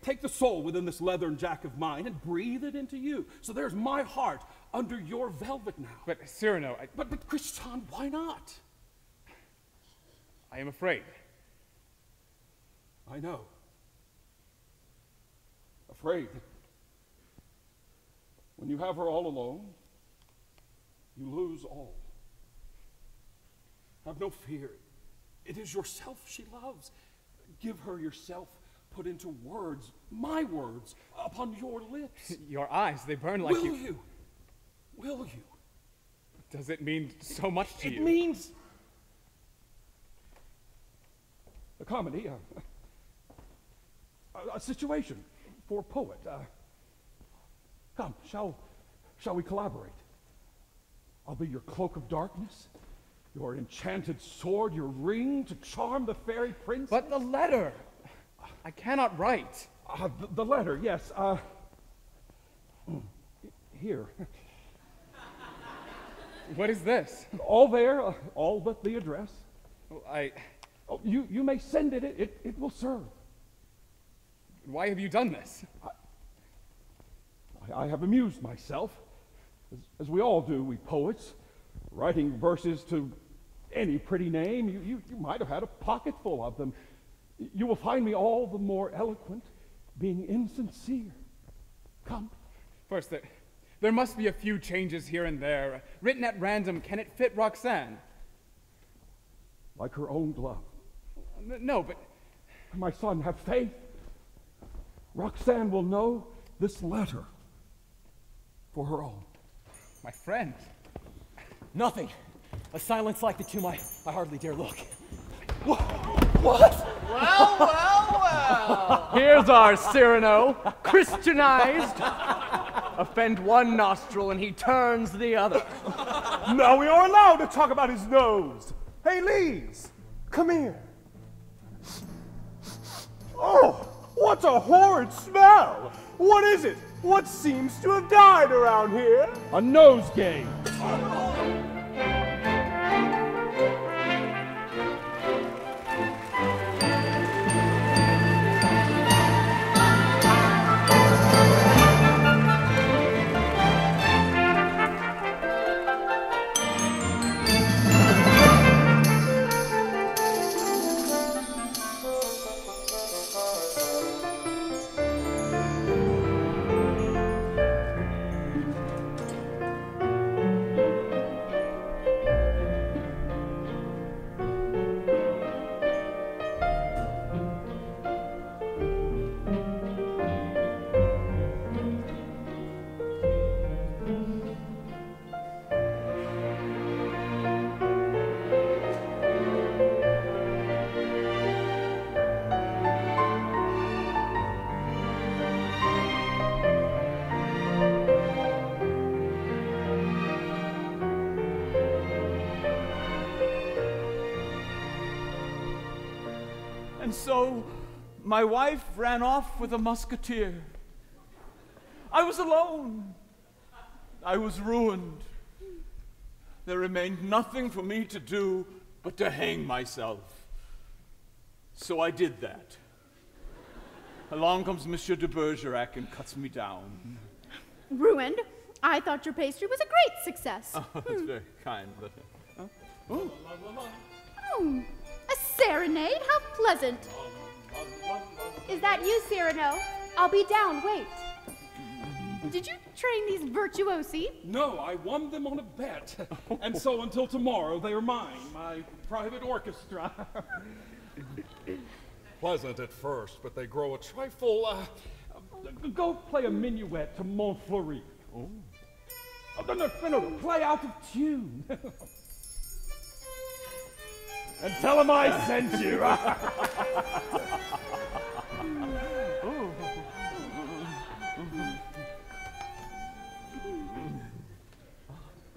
Take the soul within this leathern jack of mine and breathe it into you. So there's my heart under your velvet now. But Cyrano, But Christian, why not? I am afraid. I know. Afraid. When you have her all alone, you lose all. Have no fear. It is yourself she loves. Give her yourself. Put into words, my words, upon your lips. Your eyes, they burn like you. Will you? Will you? Does it mean so much to you? It means... a comedy, a situation for a poet. Come, shall we collaborate? I'll be your cloak of darkness, your enchanted sword, your ring to charm the fairy prince. But the letter! I cannot write. The letter, yes. Here. What is this? All there, all but the address. Well, oh, you may send it. It will serve. Why have you done this? I have amused myself, as we all do, we poets, writing verses to any pretty name. You might have had a pocket full of them. You will find me all the more eloquent, being insincere. Come. First, there must be a few changes here and there. Written at random, can it fit Roxane? Like her own glove. No, but... My son, have faith. Roxane will know this letter for her own. My friend. Nothing. A silence like the tomb I hardly dare look. What? Well, well, well. Here's our Cyrano, Christianized. Offend one nostril and he turns the other. Now we are allowed to talk about his nose. Hey, Lees, come here. Oh, what a horrid smell. What is it? What seems to have died around here? A nosegay. And so my wife ran off with a musketeer. I was alone. I was ruined. There remained nothing for me to do but to hang myself. So I did that. Along comes Monsieur de Bergerac and cuts me down. Ruined? I thought your pastry was a great success. Oh, that's very kind. But, oh. Oh, a serenade? How pleasant. Is that you, Cyrano? I'll be down. Wait. Did you train these virtuosi? No, I won them on a bet. And so until tomorrow, they are mine, my private orchestra. Pleasant at first, but they grow a trifle. Go play a minuet to Montfleury. Oh. Then they're gonna play out of tune. And tell them I sent you.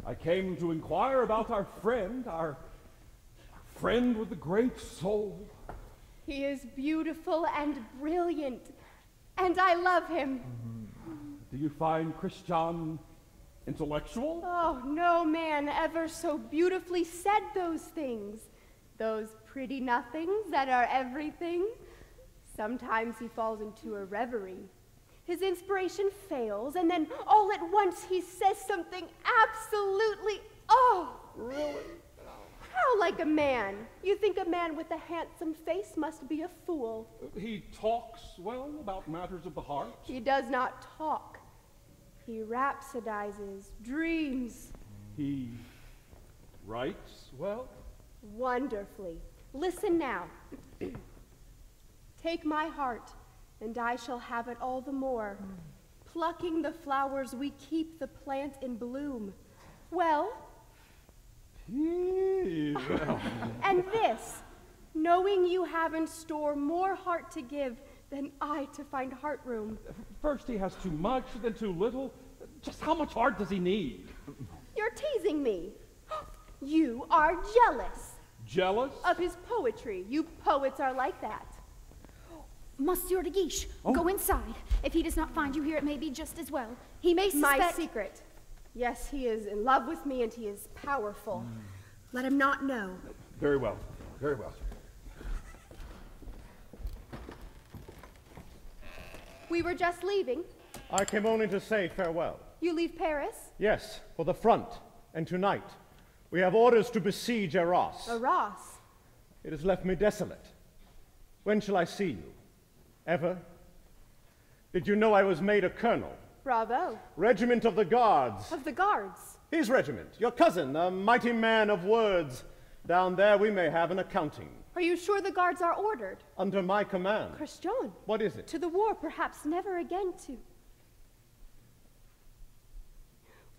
I came to inquire about our friend with the great soul. He is beautiful and brilliant, and I love him. Mm-hmm. Do you find Christian intellectual? Oh, no man ever so beautifully said those things. Those pretty nothings that are everything. Sometimes he falls into a reverie. His inspiration fails, and then all at once he says something absolutely, oh! Really? How like a man? You think a man with a handsome face must be a fool. He talks well about matters of the heart. He does not talk. He rhapsodizes, dreams. He writes well? Wonderfully. Listen now. Take my heart, and I shall have it all the more. Plucking the flowers, we keep the plant in bloom. Well, and this, knowing you have in store more heart to give than I to find heart room. First he has too much, then too little. Just how much heart does he need? You're teasing me. You are jealous. Jealous? Of his poetry. You poets are like that. Monsieur de Guiche, go inside. If he does not find you here, it may be just as well. He may suspect— My secret. Yes, he is in love with me, and he is powerful. Mm. Let him not know. Very well. Very well. We were just leaving. I came only to say farewell. You leave Paris? Yes, for the front. And tonight, we have orders to besiege Arras. Arras? It has left me desolate. When shall I see you? Ever? Did you know I was made a colonel? Bravo. Regiment of the Guards. Of the Guards? His regiment. Your cousin, a mighty man of words. Down there we may have an accounting. Are you sure the Guards are ordered? Under my command. Christian. What is it? To the war, perhaps never again to.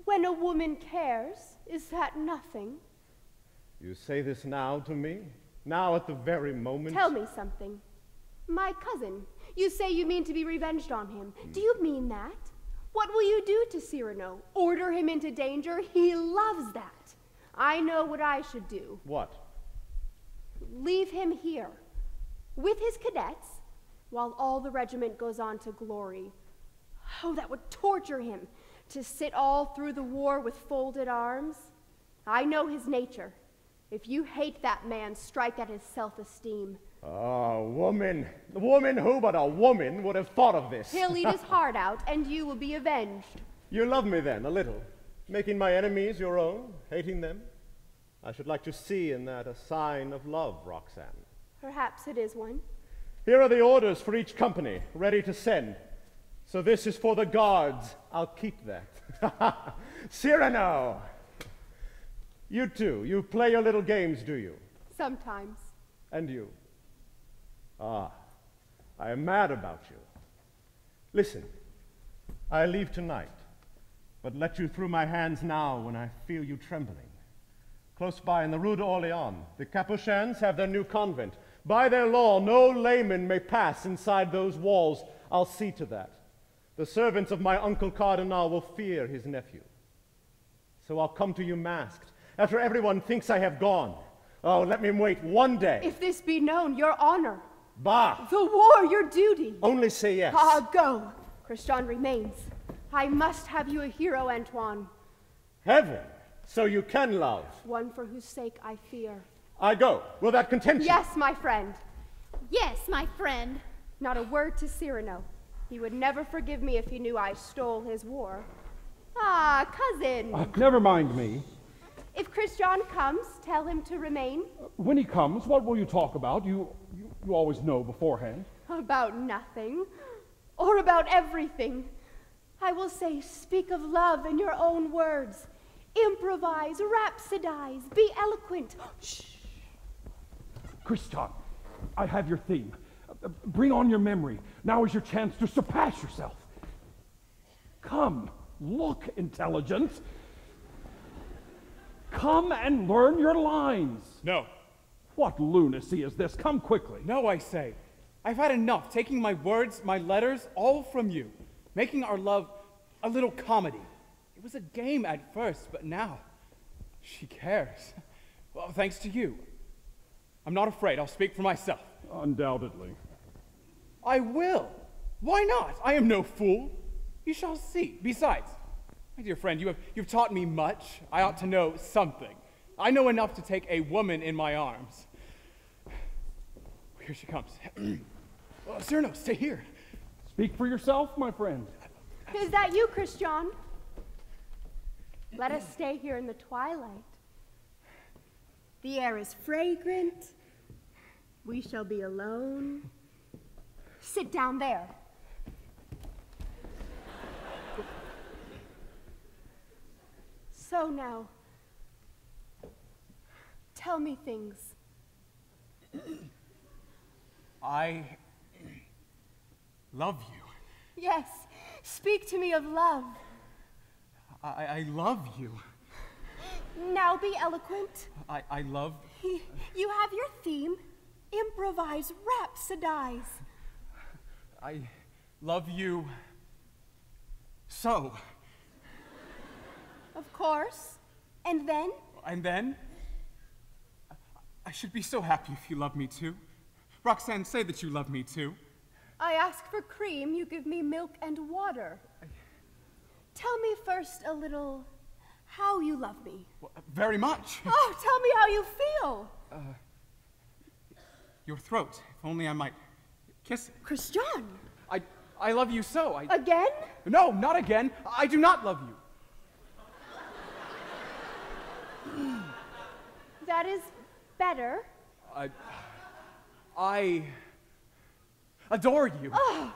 When a woman cares, is that nothing? You say this now to me? Now at the very moment? Tell me something. My cousin. You say you mean to be revenged on him. Do you mean that? What will you do to Cyrano? Order him into danger? He loves that. I know what I should do. What? Leave him here, with his cadets, while all the regiment goes on to glory. Oh, that would torture him, to sit all through the war with folded arms. I know his nature. If you hate that man, strike at his self-esteem. Ah, woman. Woman who but a woman would have thought of this? He'll eat his heart out, and you will be avenged. You love me then, a little. Making my enemies your own, hating them. I should like to see in that a sign of love, Roxane. Perhaps it is one. Here are the orders for each company, ready to send. So this is for the Guards. I'll keep that. Cyrano! You too, you play your little games, do you? Sometimes. And you? Ah, I am mad about you. Listen, I leave tonight, but let you through my hands now when I feel you trembling. Close by in the Rue d'Orléans, the Capuchins have their new convent. By their law, no layman may pass inside those walls. I'll see to that. The servants of my uncle Cardinal will fear his nephew. So I'll come to you masked, after everyone thinks I have gone. Oh, let me wait one day. If this be known, your honor. Bah! The war, your duty! Only say yes. Ah, go! Christian remains. I must have you a hero, Antoine. Heaven! So you can love. One for whose sake I fear. I go. Will that content you? Yes, my friend. Yes, my friend. Not a word to Cyrano. He would never forgive me if he knew I stole his war. Ah, cousin. Never mind me. If Christian comes, tell him to remain. When he comes, what will you talk about? You always know beforehand. About nothing. Or about everything. I will say, speak of love in your own words. Improvise, rhapsodize, be eloquent. Shh! Christian, I have your theme. Bring on your memory. Now is your chance to surpass yourself. Come, look, intelligence. Come and learn your lines. No. What lunacy is this? Come quickly. No, I say. I've had enough taking my words, my letters, all from you, making our love a little comedy. It was a game at first, but now she cares. Well, thanks to you. I'm not afraid. I'll speak for myself. Undoubtedly. I will. Why not? I am no fool. You shall see. Besides, my dear friend, you've taught me much. I ought to know something. I know enough to take a woman in my arms. Here she comes. Oh, Cyrano, stay here. Speak for yourself, my friend. Is that you, Christian? Let us stay here in the twilight. The air is fragrant. We shall be alone. Sit down there. So now, tell me things. I love you. Yes, speak to me of love. I love you. Now be eloquent. I love... You have your theme. Improvise, rhapsodize. I love you so. Of course. And then? And then? I should be so happy if you love me too. Roxane, say that you love me too. I ask for cream, you give me milk and water. Tell me first a little how you love me. Well, very much. Oh, tell me how you feel. Your throat, if only I might kiss it. Christian! I love you so. Again? No, not again. I do not love you. That is better. I adore you. Oh.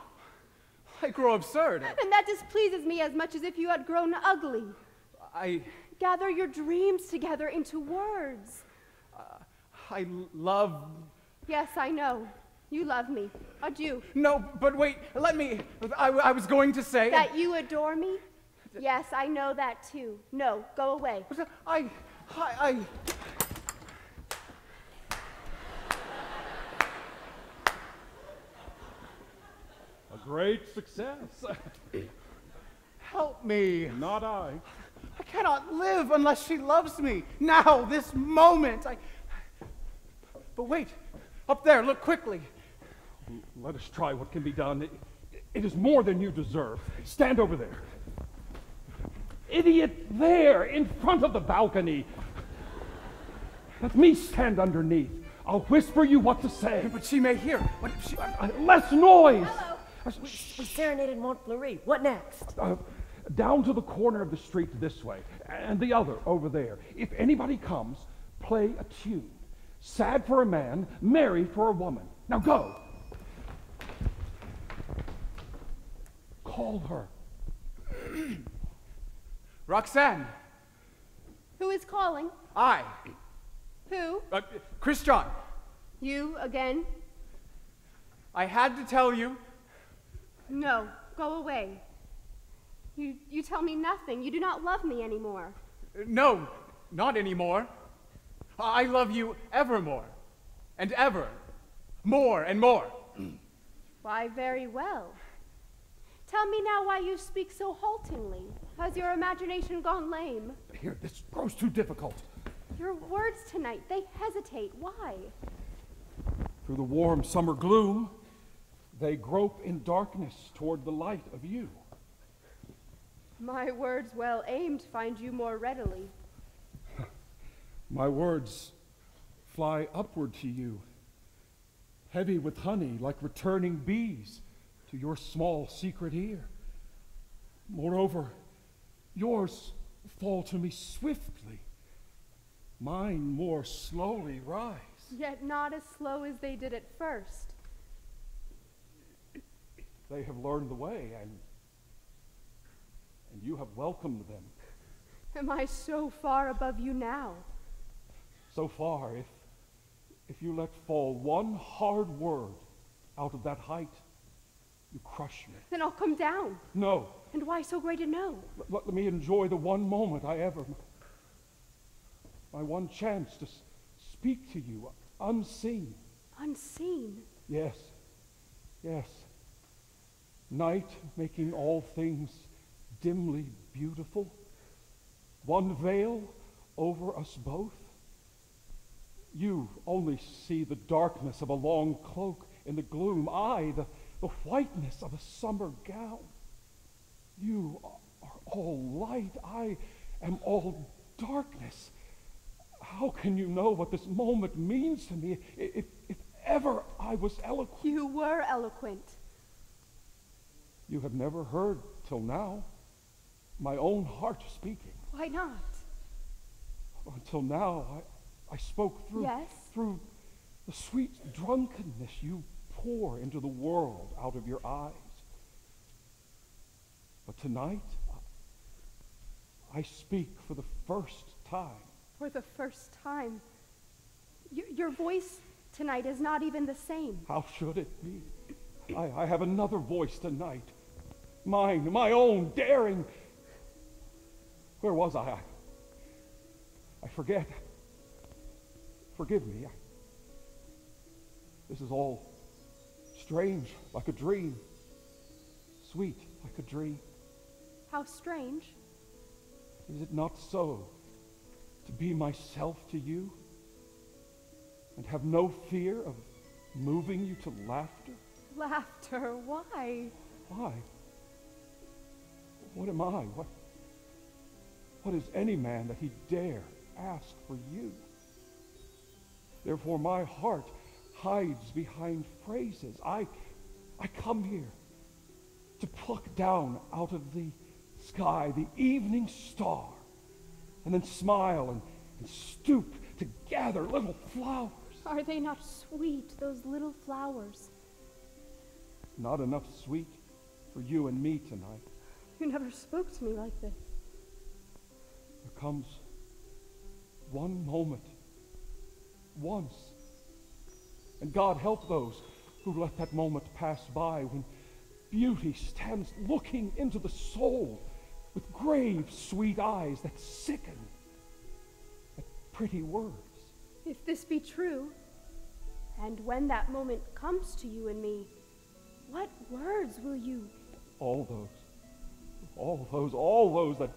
I grow absurd. And that displeases me as much as if you had grown ugly. I... Gather your dreams together into words. I love... Yes, I know. You love me. Adieu. No, but wait, let me... I was going to say... That you adore me? Yes, I know that too. No, go away. I... Great success. Help me. Not I. I cannot live unless she loves me. Now, this moment. But wait. Up there, look quickly. Let us try what can be done. It is more than you deserve. Stand over there. Idiot, there, in front of the balcony. Let me stand underneath. I'll whisper you what to say. But she may hear. What if she... Less noise. Hello. We serenaded Montfleury. What next? Down to the corner of the street this way, and the other over there. If anybody comes, play a tune. Sad for a man, merry for a woman. Now go. Call her. Roxane. Who is calling? I. Who? Christian. You again? I had to tell you. No, go away. You tell me nothing. You do not love me anymore. No, not anymore. I love you evermore, and ever, more and more. Why, very well. Tell me now why you speak so haltingly. Has your imagination gone lame? Here, this grows too difficult. Your words tonight, they hesitate. Why? Through the warm summer gloom, they grope in darkness toward the light of you. My words well aimed find you more readily. My words fly upward to you, heavy with honey like returning bees to your small secret ear. Moreover, yours fall to me swiftly, mine more slowly rise. Yet not as slow as they did at first. They have learned the way, and you have welcomed them. Am I so far above you now? So far, if you let fall one hard word out of that height, you crush me. Then I'll come down. No. And why so great a no? Let me enjoy the one moment I ever, my one chance to speak to you, unseen. Unseen? Yes, yes. Night making all things dimly beautiful. One veil over us both. You only see the darkness of a long cloak in the gloom. I, the whiteness of a summer gown. You are all light. I am all darkness. How can you know what this moment means to me if ever I was eloquent? You were eloquent. You have never heard till now my own heart speaking. Why not? Until now, I spoke through, yes? Through the sweet drunkenness you pour into the world out of your eyes. But tonight, I speak for the first time. For the first time? Your voice tonight is not even the same. How should it be? I have another voice tonight. Mine, my own, daring. Where was I? I forget. Forgive me. This is all strange, like a dream. Sweet, like a dream. How strange? Is it not so, to be myself to you, and have no fear of moving you to laughter? Laughter? Why? Why? What am I? What is any man that he dare ask for you? Therefore my heart hides behind phrases. I come here to pluck down out of the sky the evening star, and then smile and stoop to gather little flowers. Are they not sweet, those little flowers? Not enough sweet for you and me tonight. You never spoke to me like this. There comes one moment, once, and God help those who let that moment pass by, when beauty stands looking into the soul with grave, sweet eyes that sicken at pretty words. If this be true, and when that moment comes to you and me, what words will you? All those that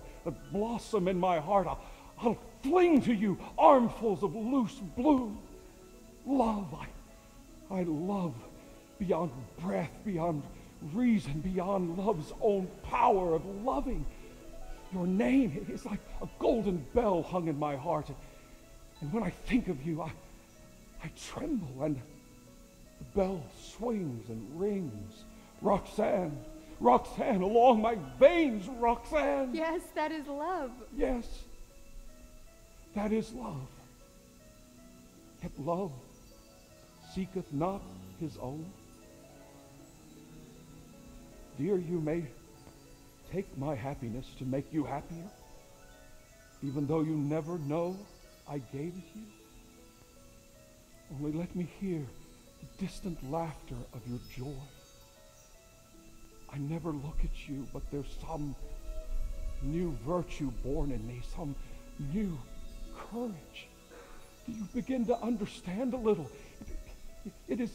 blossom in my heart, I'll fling to you armfuls of loose bloom. Love, I love beyond breath, beyond reason, beyond love's own power of loving. Your name is like a golden bell hung in my heart, and when I think of you, I tremble, and the bell swings and rings. Roxanne, Roxanne, along my veins, Roxanne! Yes, that is love. Yes, that is love. Yet love seeketh not his own. Dear, you may take my happiness to make you happier, even though you never know I gave it you. Only let me hear the distant laughter of your joy. I never look at you, but there's some new virtue born in me, some new courage. Do you begin to understand a little? It is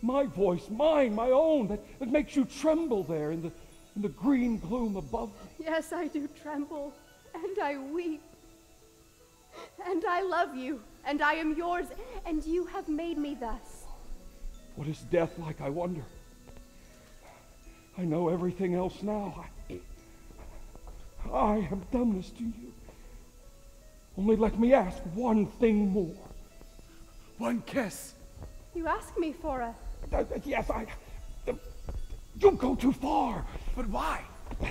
my voice, mine, my own, that makes you tremble there in the green gloom above me. Yes, I do tremble, and I weep, and I love you, and I am yours, and you have made me thus. What is death like, I wonder? I know everything else now. I have done this to you. Only let me ask one thing more. One kiss. You ask me for a... yes, you go too far. But why?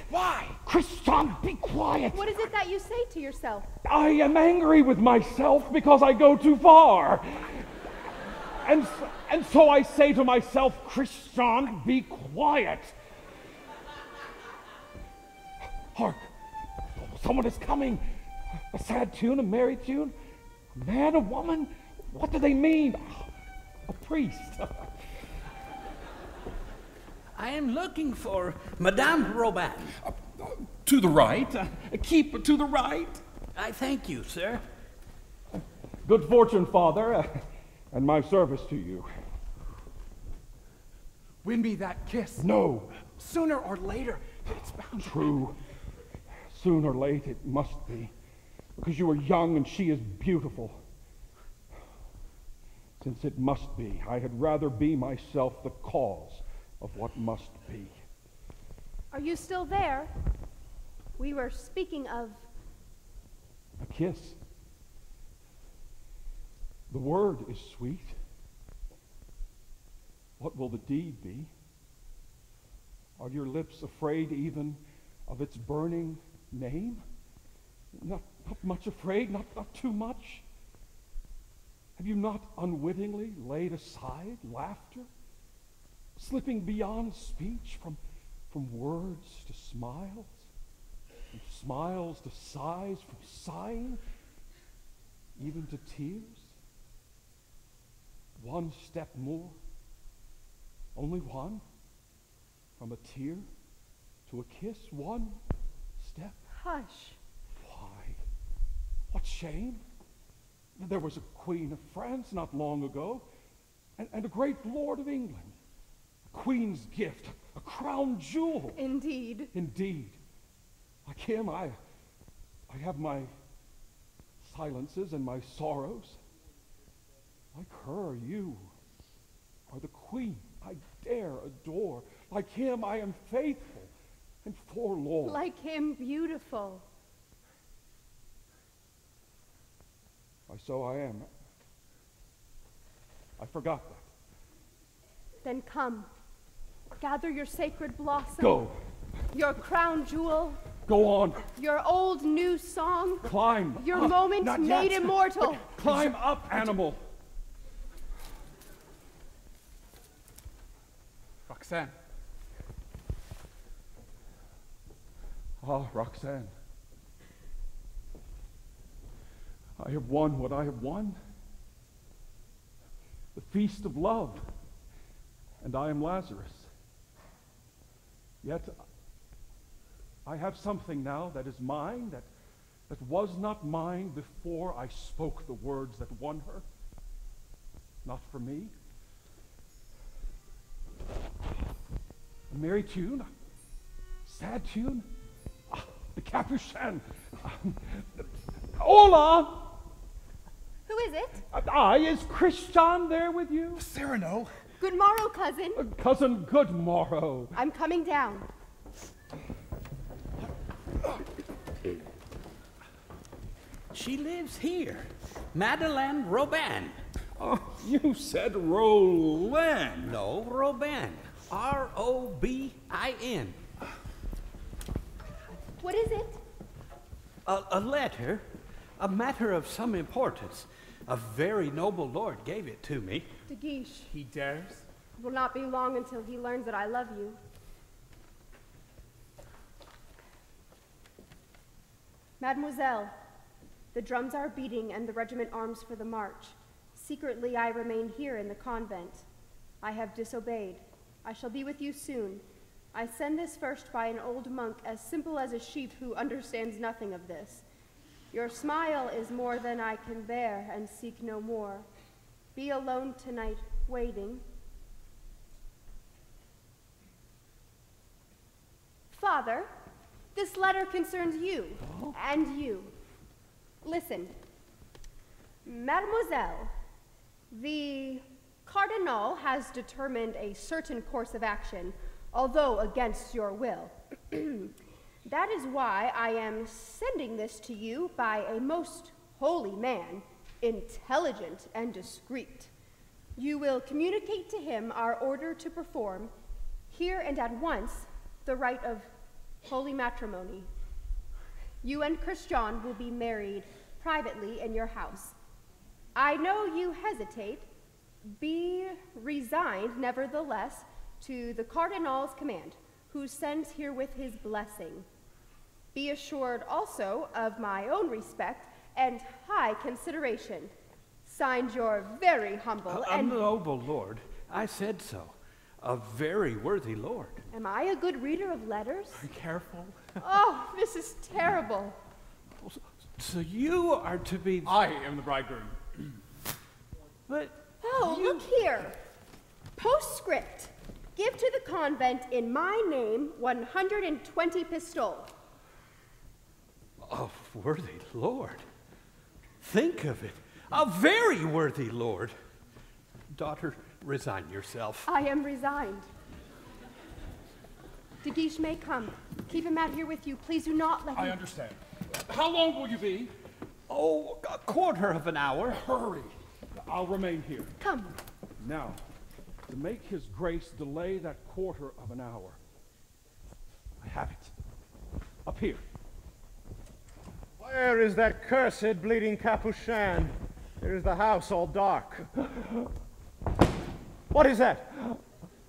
Why? Christian, be quiet. What is it that you say to yourself? I am angry with myself because I go too far. And so I say to myself, Christian, be quiet. Hark, someone is coming. A sad tune, a merry tune. A man, a woman. What do they mean? A priest. I am looking for Madame Robin. To the right. Keep to the right. I thank you, sir. Good fortune, father, and my service to you. Win me that kiss. No. Sooner or later, it's bound to... True. Soon or late, it must be. Because you are young and she is beautiful. Since it must be, I had rather be myself the cause of what must be. Are you still there? We were speaking of... a kiss. The word is sweet. What will the deed be? Are your lips afraid even of its burning name? Not much afraid, not too much. Have you not unwittingly laid aside laughter, slipping beyond speech from words to smiles, from smiles to sighs, from sighing, even to tears? One step more, only one, from a tear to a kiss, one step. Hush. Why? What shame? There was a Queen of France not long ago, and a great Lord of England. A Queen's gift, a crown jewel. Indeed. Indeed. Like him, I have my silences and my sorrows. Like her, you are the Queen I dare adore. Like him, I am faithful and forlorn. Like him, beautiful. So I am. I forgot that. Then come. Gather your sacred blossom. Go. Your crown jewel. Go on. Your old new song. Climb. Your moment made immortal. Climb up, animal. Roxane. Ah, Roxane. I have won what I have won, the feast of love, and I am Lazarus. Yet I have something now that is mine, that was not mine before I spoke the words that won her. Not for me. A merry tune, sad tune, the Capuchin. Hola! Who is it? Is Christian there with you? Cyrano. Good morrow, cousin. Cousin, good morrow. I'm coming down. She lives here. Madeleine Robin. Oh, you said Roland. No, Robin. R-O-B-I-N. What is it? A letter. A matter of some importance. A very noble lord gave it to me. De Guiche. He dares? It will not be long until he learns that I love you. Mademoiselle, the drums are beating and the regiment arms for the march. Secretly I remain here in the convent. I have disobeyed. I shall be with you soon. I send this first by an old monk as simple as a sheep who understands nothing of this. Your smile is more than I can bear and seek no more. Be alone tonight, waiting. Father, this letter concerns you and you. Listen. Mademoiselle, the Cardinal has determined a certain course of action, although against your will. That is why I am sending this to you by a most holy man, intelligent and discreet. You will communicate to him our order to perform, here and at once, the rite of holy matrimony. You and Christian will be married privately in your house. I know you hesitate. Be resigned, nevertheless, to the Cardinal's command, who sends herewith his blessing. Be assured also of my own respect and high consideration. Signed your very humble and noble lord. I said so. A very worthy lord. Am I a good reader of letters? Careful. Oh, this is terrible. So you are to be... I am the bridegroom. But... Oh, look here. Postscript. Give to the convent in my name 120 pistoles. A worthy lord. Think of it. A very worthy lord. Daughter, resign yourself. I am resigned. De Guiche may come. Keep him out here with you. Please do not let him... I understand. How long will you be? Oh, a quarter of an hour. Hurry. I'll remain here. Come. Now, to make his grace delay that quarter of an hour. I have it. Up here. Where is that cursed bleeding Capuchin? There is the house all dark. What is that?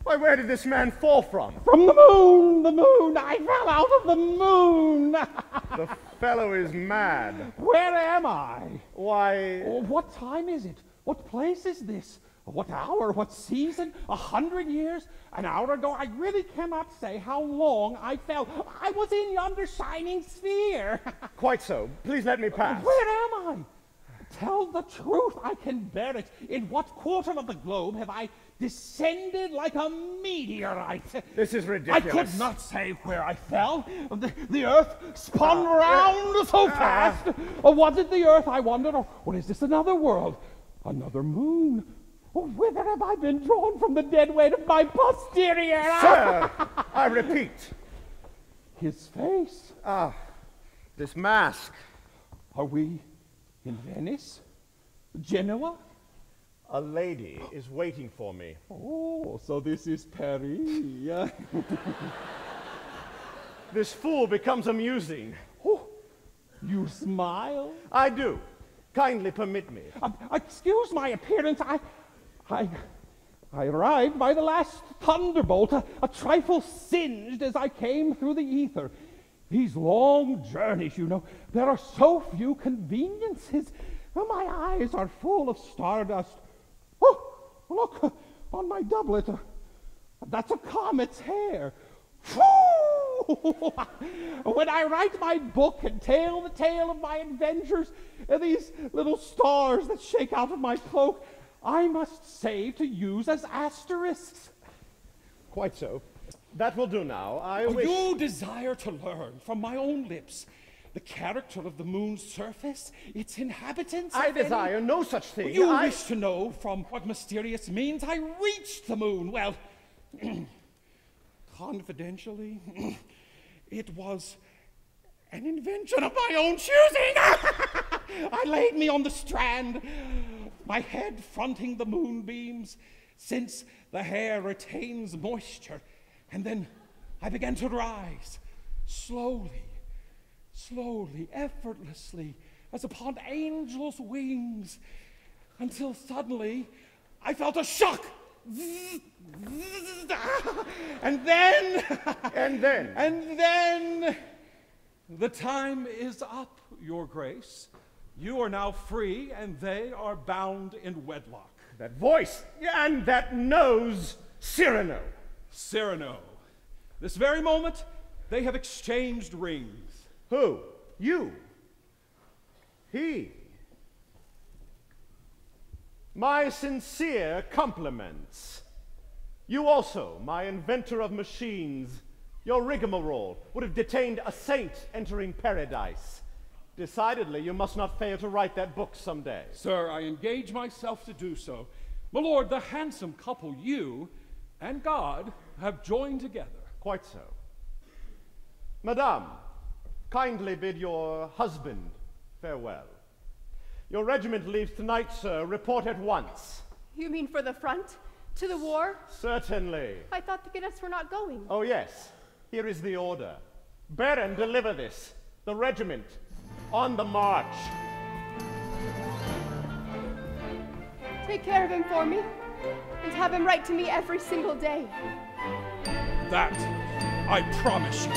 Why, where did this man fall from? From the moon! The moon! I fell out of the moon! The fellow is mad. Where am I? Why... Oh, what time is it? What place is this? What hour? What season? 100 years? An hour ago? I really cannot say how long I fell. I was in yonder shining sphere. Quite so. Please let me pass. Where am I? Tell the truth. I can bear it. In what quarter of the globe have I descended like a meteorite? This is ridiculous. I could not say where I fell. The earth spun round so fast. Or was it the earth, I wondered? Or is this another world? Another moon? Or whither have I been drawn from the dead weight of my posterior? Sir, I repeat. His face. Ah, this mask. Are we... in Venice? Genoa? A lady is waiting for me. Oh, so this is Paris. This fool becomes amusing. Oh, you smile? I do. Kindly permit me. Excuse my appearance. I arrived by the last thunderbolt, a trifle singed as I came through the ether. These long journeys, you know, there are so few conveniences. Oh, my eyes are full of stardust. Oh, look, on my doublet. That's a comet's hair. When I write my book and tell the tale of my adventures, these little stars that shake out of my cloak, I must save to use as asterisks. Quite so. That will do now. I wish... You desire to learn from my own lips the character of the moon's surface, its inhabitants. I desire no such thing. You wish to know from what mysterious means I reached the moon. Well, confidentially, it was an invention of my own choosing. I laid me on the strand, my head fronting the moonbeams, since the hair retains moisture. And then I began to rise, slowly, slowly, effortlessly, as upon angels' wings, until suddenly I felt a shock. And then... And then? And then... The time is up, Your Grace. You are now free, and they are bound in wedlock. That voice and that nose, Cyrano. Cyrano. This very moment, they have exchanged rings. Who? You? He? My sincere compliments. You also, my inventor of machines. Your rigmarole would have detained a saint entering paradise. Decidedly, you must not fail to write that book someday. Sir, I engage myself to do so. My lord, the handsome couple you and God have joined together. Quite so. Madame, kindly bid your husband farewell. Your regiment leaves tonight, sir. Report at once. You mean for the front? To the war? Certainly. I thought the cadets were not going. Oh, yes. Here is the order. Baron, deliver this. The regiment on the march. Take care of him for me, and have him write to me every single day. That I promise you.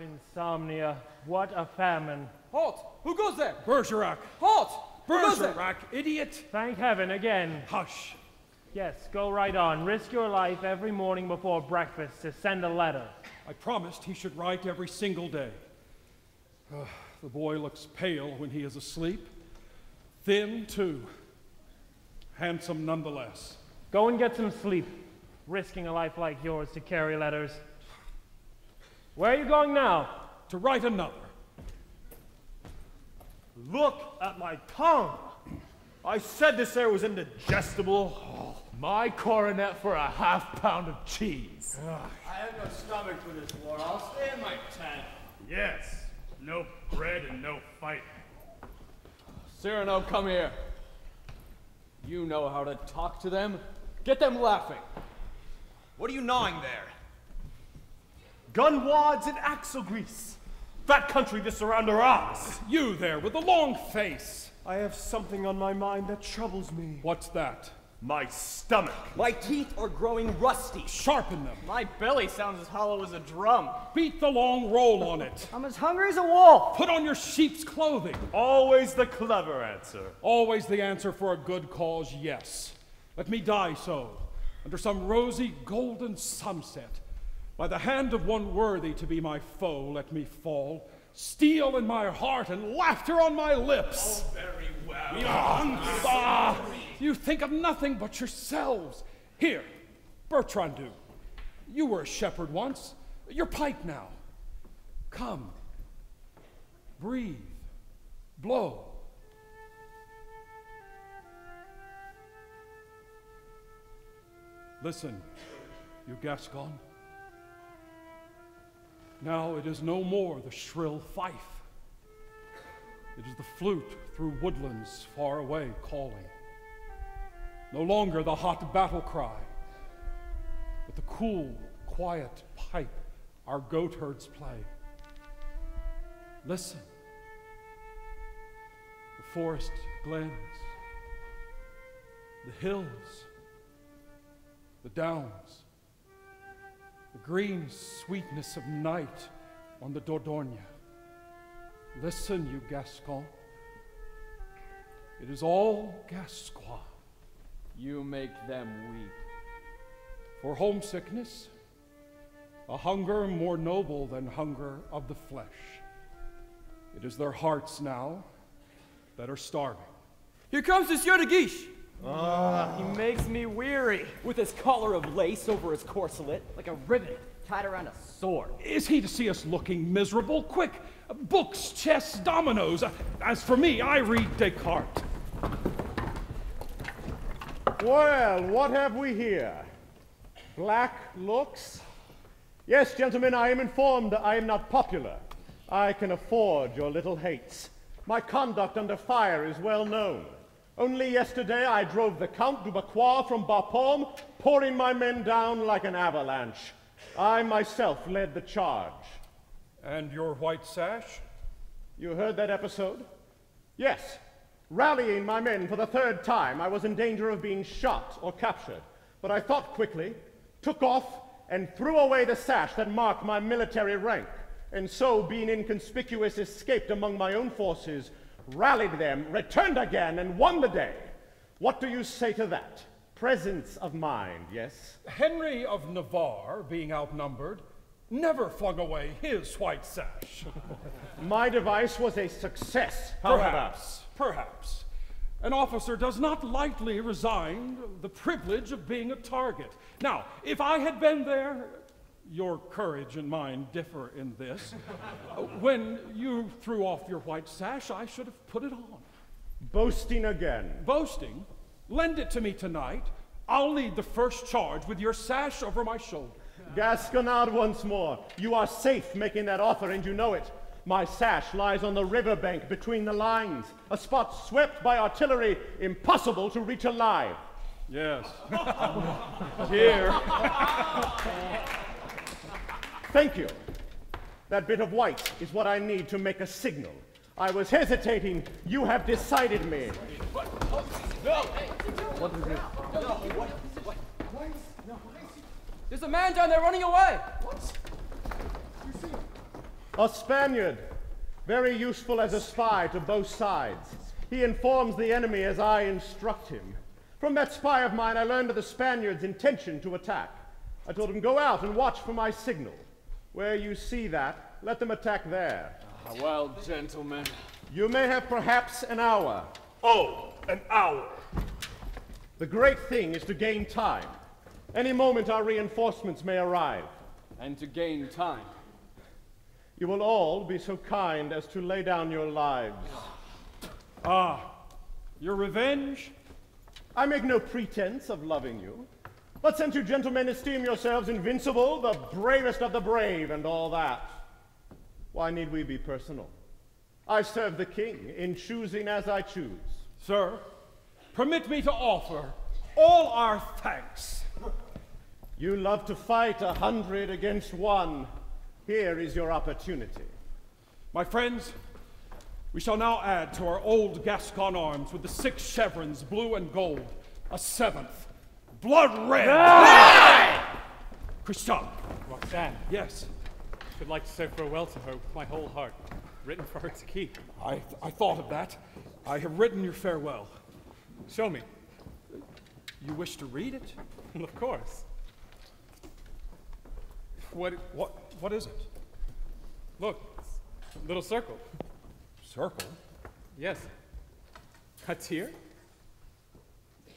Insomnia, what a famine. Halt! Who goes there? Bergerac. Halt! Bergerac, idiot! Thank heaven, again. Hush. Yes, go right on. Risk your life every morning before breakfast to send a letter. I promised he should write every single day. The boy looks pale when he is asleep. Thin, too. Handsome, nonetheless. Go and get some sleep. Risking a life like yours to carry letters. Where are you going now? To write another. Look at my tongue. I said this air was indigestible. Oh, my coronet for a ½ pound of cheese. Ugh. I have no stomach for this war. I'll stay in my tent. Yes. No bread and no fight. Cyrano, come here. You know how to talk to them. Get them laughing. What are you gnawing there? Gun wads and axle grease. That country this around Arras. You there with the long face. I have something on my mind that troubles me. What's that? My stomach. My teeth are growing rusty. Sharpen them. My belly sounds as hollow as a drum. Beat the long roll on it. I'm as hungry as a wolf. Put on your sheep's clothing. Always the clever answer. Always the answer for a good cause, yes. Let me die so, under some rosy golden sunset. By the hand of one worthy to be my foe, let me fall. Steel in my heart and laughter on my lips. Oh, very well. You think of nothing but yourselves. Here, Bertrandu, you were a shepherd once. Your pipe now. Come. Breathe. Blow. Listen, you Gascon. Now it is no more the shrill fife. It is the flute through woodlands far away calling. No longer the hot battle cry, but the cool, quiet pipe our goatherds play. Listen. The forest glens, the hills, the downs, the green sweetness of night on the Dordogne. Listen, you Gascon. It is all Gascois. You make them weep. For homesickness, a hunger more noble than hunger of the flesh. It is their hearts now that are starving. Here comes Monsieur de Guiche. Ah, he makes me weary. With his collar of lace over his corselet, like a ribbon tied around a sword. Is he to see us looking miserable? Quick, books, chess, dominoes. As for me, I read Descartes. Well, what have we here? Black looks? Yes, gentlemen, I am informed I am not popular. I can afford your little hates. My conduct under fire is well known. Only yesterday I drove the Count Dubacquois from Bapaume, pouring my men down like an avalanche. I myself led the charge. And your white sash? You heard that episode? Yes. Rallying my men for the third time, I was in danger of being shot or captured. But I thought quickly, took off, and threw away the sash that marked my military rank, and so, being inconspicuous, escaped among my own forces, rallied them, returned again, and won the day. What do you say to that? Presence of mind, yes? Henry of Navarre, being outnumbered, never flung away his white sash. My device was a success, however. Perhaps. An officer does not lightly resign the privilege of being a target. Now, if I had been there, your courage and mine differ in this. When you threw off your white sash, I should have put it on. Boasting again. Boasting? Lend it to me tonight. I'll lead the first charge with your sash over my shoulder. Gasconade once more. You are safe making that offer, and you know it. My sash lies on the riverbank between the lines, a spot swept by artillery, impossible to reach alive. Yes. Here. Thank you. That bit of white is what I need to make a signal. I was hesitating. You have decided me. No. What is it? What? There's a man down there running away. What? A Spaniard, very useful as a spy to both sides. He informs the enemy as I instruct him. From that spy of mine, I learned of the Spaniard's intention to attack. I told him, go out and watch for my signal. Where you see that, let them attack there. Ah, well, gentlemen. You may have perhaps an hour. Oh, an hour. The great thing is to gain time. Any moment our reinforcements may arrive. And to gain time, you will all be so kind as to lay down your lives. Ah, your revenge? I make no pretense of loving you, but since you gentlemen esteem yourselves invincible, the bravest of the brave and all that, why need we be personal? I serve the king in choosing as I choose. Sir, permit me to offer all our thanks. You love to fight 100 against one. Here is your opportunity. My friends, we shall now add to our old Gascon arms with the 6 chevrons, blue and gold, a 7th, blood red. No! Christian. Roxane. Yes. Should like to say farewell to her with my whole heart, written for her to keep. I thought of that. I have written your farewell. Show me. You wish to read it? Of course. What is it? Look, a little circle. Circle? Yes. That's here?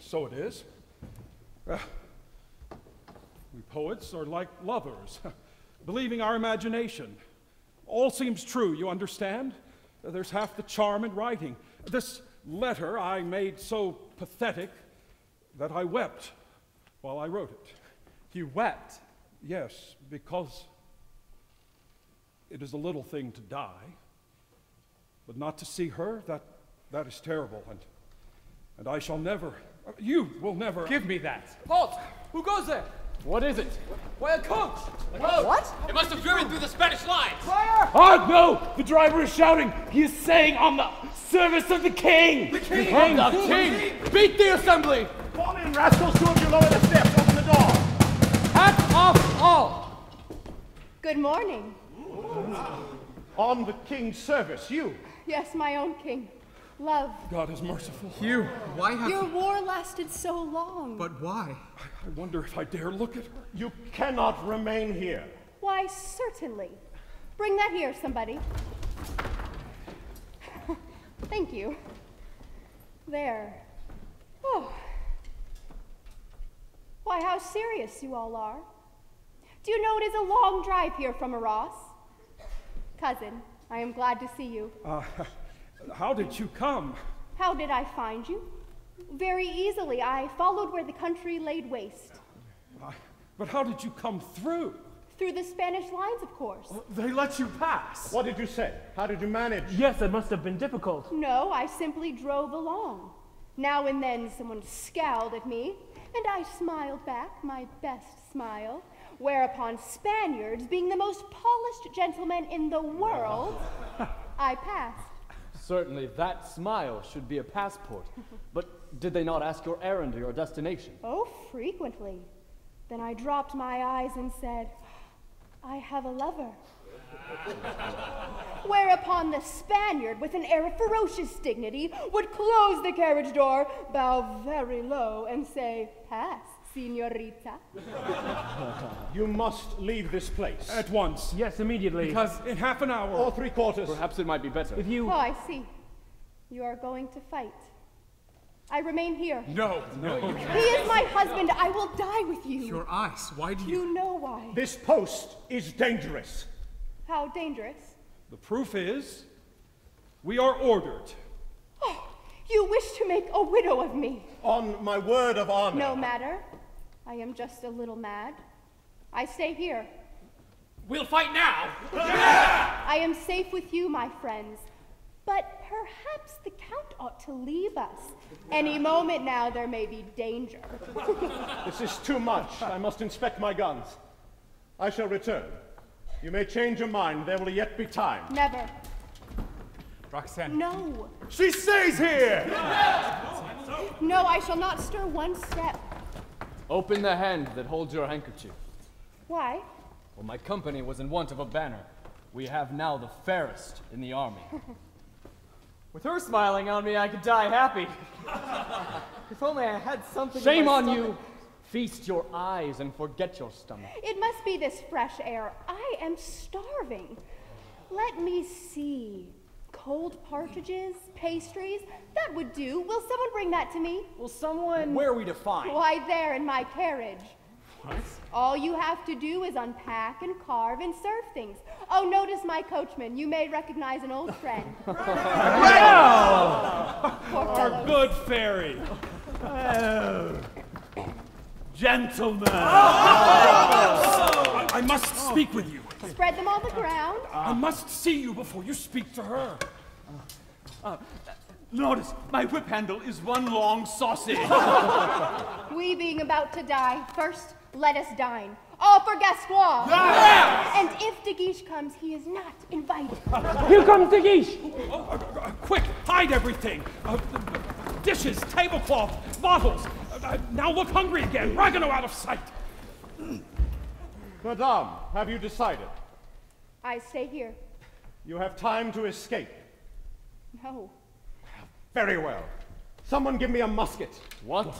So it is. We poets are like lovers, believing our imagination. All seems true, you understand? There's half the charm in writing. This letter I made so pathetic that I wept while I wrote it. You wept? Yes, because it is a little thing to die, but not to see her, that is terrible, and I shall never, you will never. Give me that. Halt! Who goes there? What is it? Why, a coach! A coach? What? It must have driven through the Spanish lines! Fire! Ah, no! The driver is shouting! He is saying, on the service of the king! The king! The king! Beat the assembly! Fall in, rascals! Two of you lower the steps. Open the door. Hat off all. Good morning. On the king's service, you? Yes, my own king. Love. God is merciful. You, why have... Your war lasted so long. But why? I wonder if I dare look at her. You cannot remain here. Why, certainly. Bring that here, somebody. Thank you. There. Oh. Why, how serious you all are. Do you know it is a long drive here from Arras? Cousin, I am glad to see you. How did you come? How did I find you? Very easily. I followed where the country laid waste. But how did you come through? Through the Spanish lines, of course. Well, they let you pass. What did you say? How did you manage? Yes, it must have been difficult. No, I simply drove along. Now and then someone scowled at me, and I smiled back, my best smile. Whereupon Spaniards, being the most polished gentlemen in the world, I passed. Certainly, that smile should be a passport. But did they not ask your errand or your destination? Oh, frequently. Then I dropped my eyes and said, I have a lover. Whereupon the Spaniard, with an air of ferocious dignity, would close the carriage door, bow very low, and say, pass, señorita. You must leave this place. At once. Yes, immediately. Because in half an hour. Or 3/4. Perhaps it might be better. If you... Oh, I see. You are going to fight. I remain here. No, no. He is my husband. I will die with you. Your eyes, why do you... You know why. This post is dangerous. How dangerous? The proof is, we are ordered. Oh, you wish to make a widow of me. On my word of honor. No matter. I am just a little mad. I stay here. We'll fight now. Yeah! I am safe with you, my friends. But perhaps the Count ought to leave us. Any moment now, there may be danger. This is too much. I must inspect my guns. I shall return. You may change your mind. There will yet be time. Never. Roxane. No. She stays here! No, I shall not stir one step. Open the hand that holds your handkerchief. Why? Well, my company was in want of a banner. We have now the fairest in the army. With her smiling on me, I could die happy. If only I had something. Shame on you! Feast your eyes and forget your stomach. It must be this fresh air. I am starving. Let me see. Cold partridges, pastries, that would do. Will someone bring that to me? Will someone... Where are we to find? Why, there in my carriage. What? All you have to do is unpack and carve and serve things. Oh, notice my coachman. You may recognize an old friend. Well! Our good fairy. Oh. Gentlemen. Oh. I must speak with you. Spread them on the ground. I must see you before you speak to her. Notice, my whip handle is one long sausage. We being about to die, first let us dine. All for Gascoigne! Yes! And if de Guiche comes, he is not invited. Here comes de Guiche! Quick, hide everything! Dishes, tablecloth, bottles! Now look hungry again, Ragueneau out of sight! Madame, have you decided? I stay here. You have time to escape. No. Very well. Someone give me a musket. What?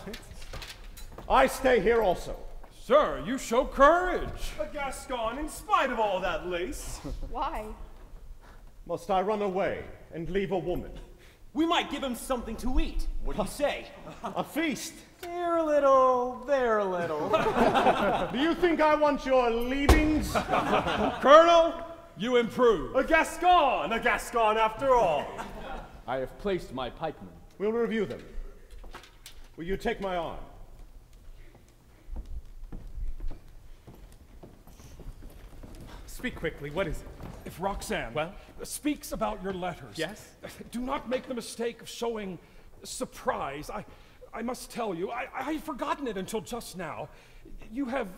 I stay here also. Sir, you show courage. A Gascon, in spite of all that lace. Why? Must I run away and leave a woman? We might give him something to eat. What do you say? A feast. There a little, there a little. Do you think I want your leavings? Colonel, you improve. A Gascon after all. I have placed my pikemen. We'll review them. Will you take my arm? Speak quickly, what is it? If Roxane speaks about your letters, yes? Do not make the mistake of showing surprise. I must tell you, I had forgotten it until just now. You have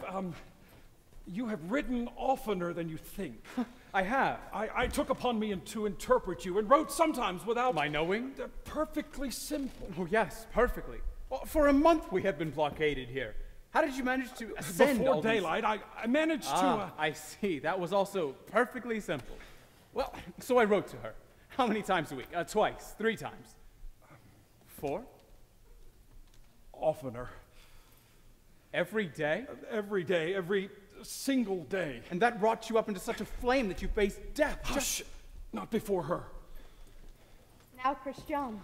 written oftener than you think. I have. I took upon me to interpret you and wrote sometimes without... My knowing? Perfectly simple. Oh, yes, perfectly. Well, for a month we have been blockaded here. How did you manage to ascend before daylight? I managed to... I see. That was also perfectly simple. Well, so I wrote to her. How many times a week? Twice. 3 times. 4? Oftener. Every day? Every day. Every single day. And that wrought you up into such a flame that you faced death. Hush! Not before her. Now, Christian.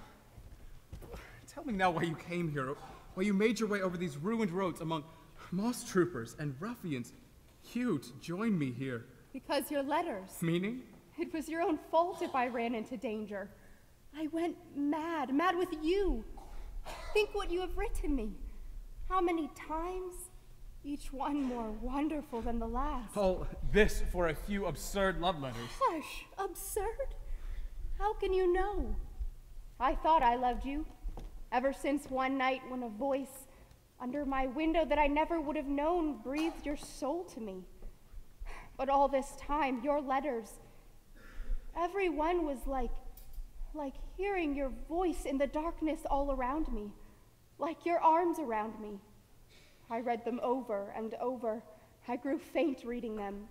Tell me now why you came here. Well, you made your way over these ruined roads among moss troopers and ruffians. You to join me here. Because your letters. Meaning? It was your own fault if I ran into danger. I went mad, mad with you. Think what you have written me. How many times? Each one more wonderful than the last. Oh, this for a few absurd love letters. Hush, absurd? How can you know? I thought I loved you. Ever since one night when a voice under my window that I never would have known breathed your soul to me. But all this time, your letters, every one was like hearing your voice in the darkness all around me, like your arms around me. I read them over and over. I grew faint reading them.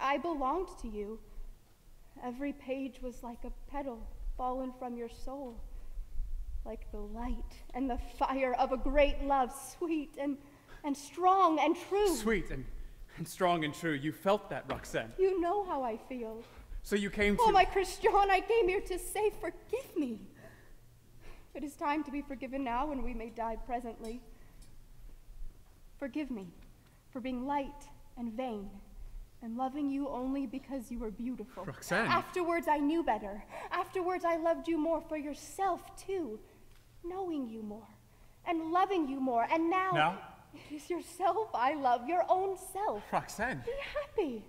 I belonged to you. Every page was like a petal fallen from your soul. Like the light and the fire of a great love, sweet and strong and true. Sweet and strong and true. You felt that, Roxane. You know how I feel. So you came to... Oh, my Christian, I came here to say, forgive me. It is time to be forgiven now, and we may die presently. Forgive me for being light and vain, and loving you only because you were beautiful. Roxane. Afterwards, I knew better. Afterwards, I loved you more for yourself, too. Knowing you more, and loving you more, and now... Now? It is yourself I love, your own self. Roxane. Be happy.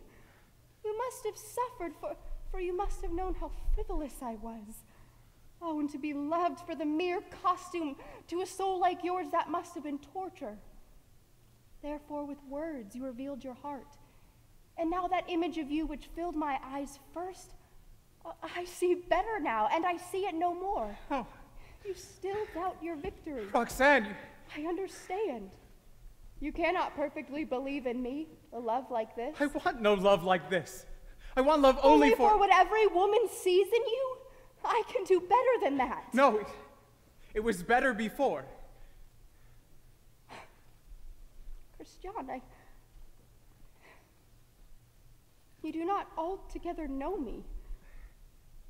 You must have suffered, for you must have known how frivolous I was. Oh, and to be loved for the mere costume, to a soul like yours, that must have been torture. Therefore, with words, you revealed your heart. And now that image of you which filled my eyes first, I see better now, and I see it no more. Oh. You still doubt your victory. Roxane! I understand. You cannot perfectly believe in me, a love like this. I want no love like this. I want love only for... Only for what every woman sees in you? I can do better than that. No, it was better before. Christian, You do not altogether know me.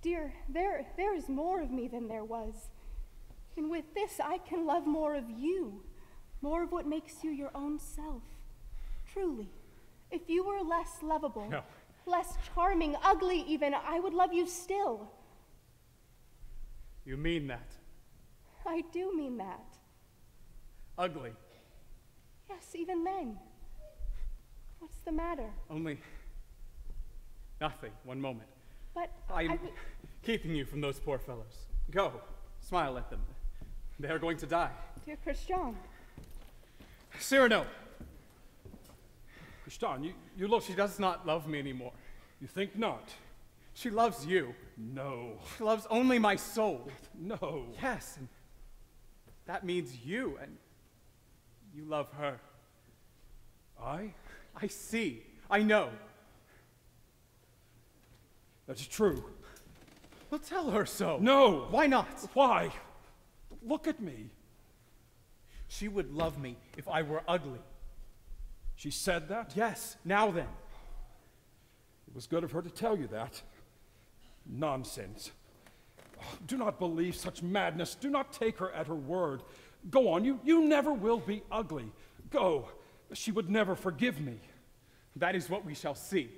Dear, there is more of me than there was. And with this, I can love more of you, more of what makes you your own self. Truly, if you were less lovable, no. Less charming, ugly even, I would love you still. You mean that? I do mean that. Ugly? Yes, even then. What's the matter? Only... Nothing. One moment. But I'm keeping you from those poor fellows. Go. Smile at them. They are going to die. Dear Christian. Cyrano. Christian, you look... She does not love me anymore. You think not? She loves you. No. She loves only my soul. No. Yes. And that means you, and you love her. I see. I know. That's true. Well, tell her so. No! Why not? Why? Look at me. She would love me if I were ugly. She said that? Yes. Now then. It was good of her to tell you that. Nonsense. Oh, do not believe such madness. Do not take her at her word. Go on. You never will be ugly. Go. She would never forgive me. That is what we shall see.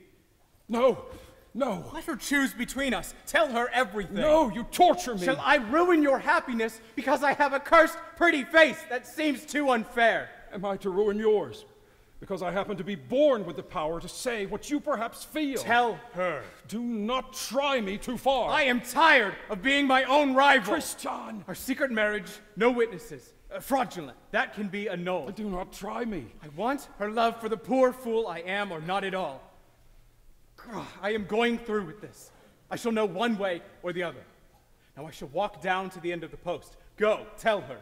No! No. Let her choose between us. Tell her everything. No, you torture me. Shall I ruin your happiness because I have a cursed pretty face that seems too unfair? Am I to ruin yours because I happen to be born with the power to say what you perhaps feel? Tell her. Do not try me too far. I am tired of being my own rival. Christian. Our secret marriage, no witnesses, fraudulent. That can be annulled. Do not try me. I want her love for the poor fool I am or not at all. I am going through with this. I shall know one way or the other. Now I shall walk down to the end of the post. Go, tell her.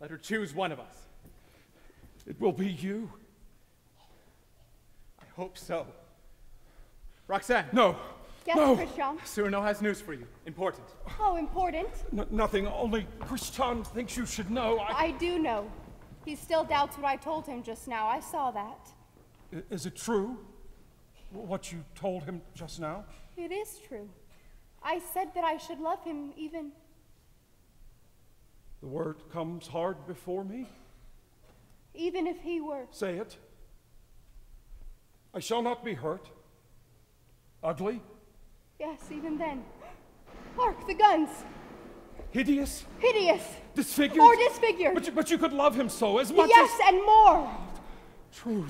Let her choose one of us. It will be you. I hope so. Roxane! No! Yes, no. Christian? Cyrano has news for you. Important. Oh, important? Nothing, only Christian thinks you should know. I do know. He still doubts what I told him just now. I saw that. Is it true, what you told him just now? It is true. I said that I should love him even... The word comes hard before me? Even if he were... Say it. I shall not be hurt. Ugly? Yes, even then. Hark, the guns! Hideous? Hideous! Disfigured? More disfigured! But you could love him so, as much as... Yes, and more! True,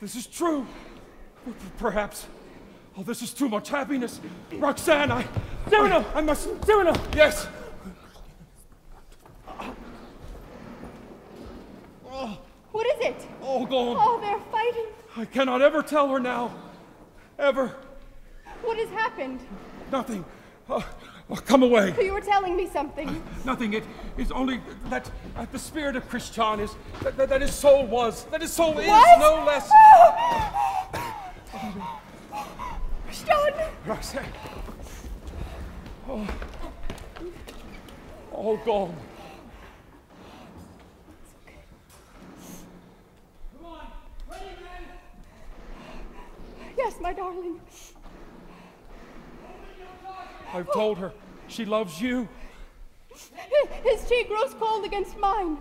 this is true. Perhaps... Oh, this is too much happiness. Roxane, Cyrano! I mustn't... Cyrano! Yes! What is it? Oh, go on. Oh, they're fighting. I cannot ever tell her now. Ever. What has happened? Nothing. Come away. You were telling me something. Nothing. It is only that the spirit of Christian is, that his soul was, that his soul is no less. Christian! Roxane. Oh. All gone. Come on. Ready, men? Yes, my darling. I've told her. She loves you. His cheek grows cold against mine.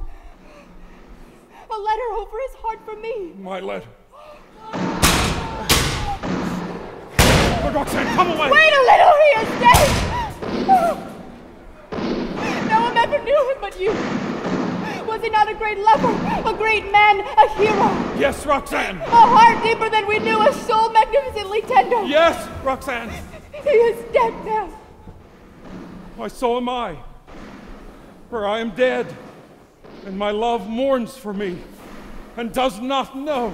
A letter over his heart for me. My letter. Oh, Roxane, come away! Wait a little, he is dead! No one ever knew him but you. Was he not a great lover, a great man, a hero? Yes, Roxane! A heart deeper than we knew, a soul magnificently tender. Yes, Roxane! He is dead now. Why, so am I. For I am dead, and my love mourns for me, and does not know.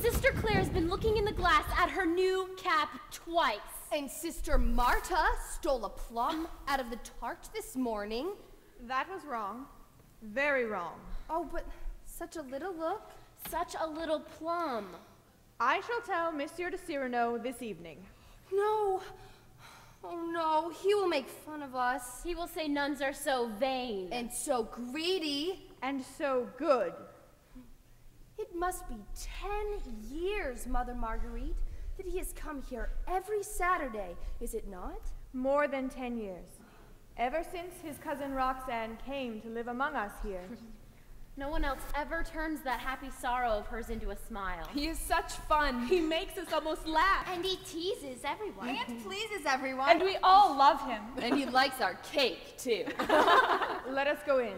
Sister Claire has been looking in the glass at her new cap twice. And Sister Marta stole a plum out of the tart this morning. That was wrong. Very wrong. Oh, but such a little look, such a little plum. I shall tell Monsieur de Cyrano this evening. No. Oh, no. He will make fun of us. He will say nuns are so vain. And so greedy. And so good. It must be 10 years, Mother Marguerite, that he has come here every Saturday, is it not? More than 10 years. Ever since his cousin Roxane came to live among us here. No one else ever turns that happy sorrow of hers into a smile. He is such fun. He makes us almost laugh. And he teases everyone. And pleases everyone. And we all love him. And he likes our cake, too. Let us go in.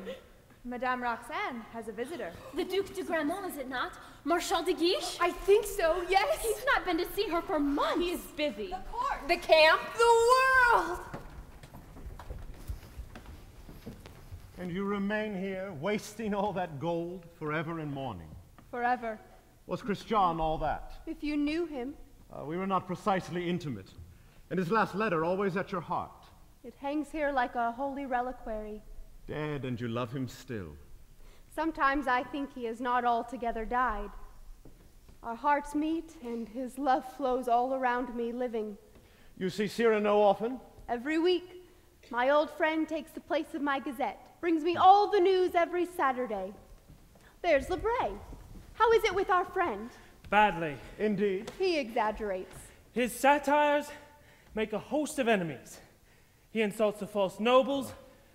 Madame Roxane has a visitor. The Duc de Gramont, is it not? Marshal de Guiche? I think so, yes. He's not been to see her for months. He is busy. The court. The camp. The world. And you remain here, wasting all that gold, forever in mourning. Forever. Was Christian all that? If you knew him. We were not precisely intimate. And his last letter always at your heart. It hangs here like a holy reliquary. Dead, and you love him still. Sometimes I think he has not altogether died. Our hearts meet, and his love flows all around me living. You see Cyrano often? Every week. My old friend takes the place of my Gazette, brings me all the news every Saturday. There's Le Bret. How is it with our friend? Badly. Indeed. He exaggerates. His satires make a host of enemies. He insults the false nobles,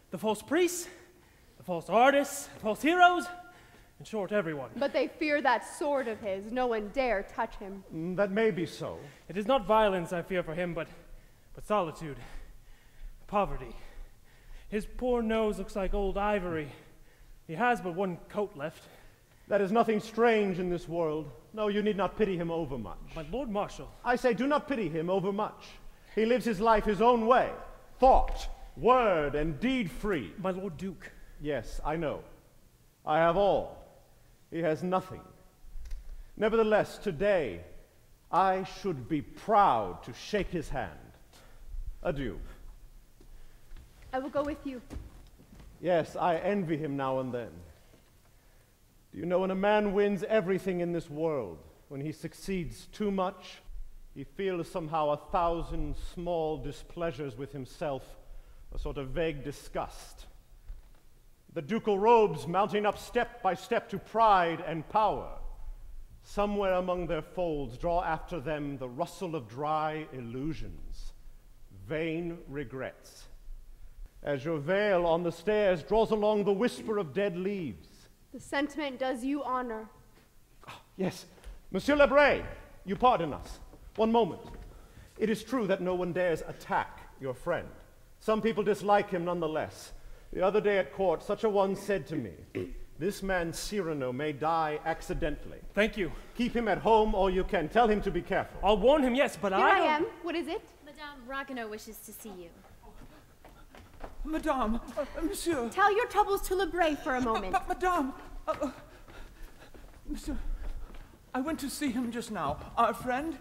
the false priests, the false artists, the false heroes, in short, everyone. But they fear that sword of his. No one dare touch him. That may be so. It is not violence I fear for him, but solitude. Poverty. His poor nose looks like old ivory. He has but one coat left. That is nothing strange in this world. No, you need not pity him overmuch. My Lord Marshal. I say do not pity him overmuch. He lives his life his own way. Thought, word, and deed free. My Lord Duke. Yes, I know. I have all. He has nothing. Nevertheless, today, I should be proud to shake his hand. Adieu. I will go with you. Yes, I envy him now and then. Do you know, when a man wins everything in this world, when he succeeds too much, he feels somehow a thousand small displeasures with himself, a sort of vague disgust. The ducal robes mounting up step by step to pride and power, somewhere among their folds draw after them the rustle of dry illusions, vain regrets. As your veil on the stairs draws along the whisper of dead leaves. The sentiment does you honor. Oh, yes. Monsieur Le Bret, you pardon us. One moment. It is true that no one dares attack your friend. Some people dislike him nonetheless. The other day at court, such a one said to me, "This man Cyrano may die accidentally." Thank you. Keep him at home all you can. Tell him to be careful. I'll warn him, yes, but I... Here I am. What is it? Madame Ragueneau wishes to see you. Madame, Monsieur. Tell your troubles to Le Bret for a moment. Madame, Monsieur, I went to see him just now, our friend.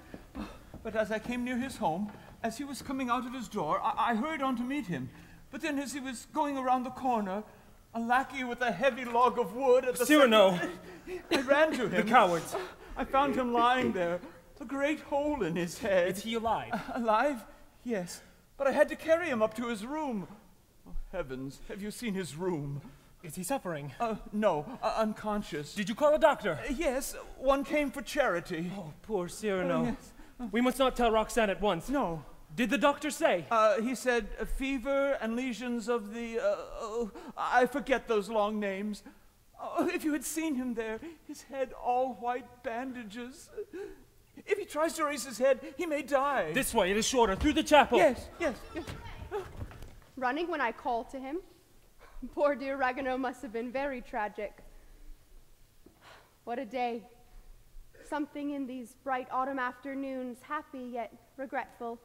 But as I came near his home, as he was coming out of his door, I hurried on to meet him. But then as he was going around the corner, a lackey with a heavy log of wood at the... Cyrano! I ran to him. The cowards. I found him lying there, a great hole in his head. Is he alive? Alive? Yes. But I had to carry him up to his room. Oh, heavens, have you seen his room? Is he suffering? No, unconscious. Did you call a doctor? Yes, one came for charity. Oh, poor Cyrano. Yes. We must not tell Roxane at once. No. Did the doctor say? He said fever and lesions of the... I forget those long names. Oh, if you had seen him there, his head all white bandages. If he tries to raise his head, he may die. This way, it is shorter, through the chapel. Yes, yes, yes. Running when I called to him. Poor dear Ragueneau must have been very tragic. What a day. Something in these bright autumn afternoons, happy yet regretful.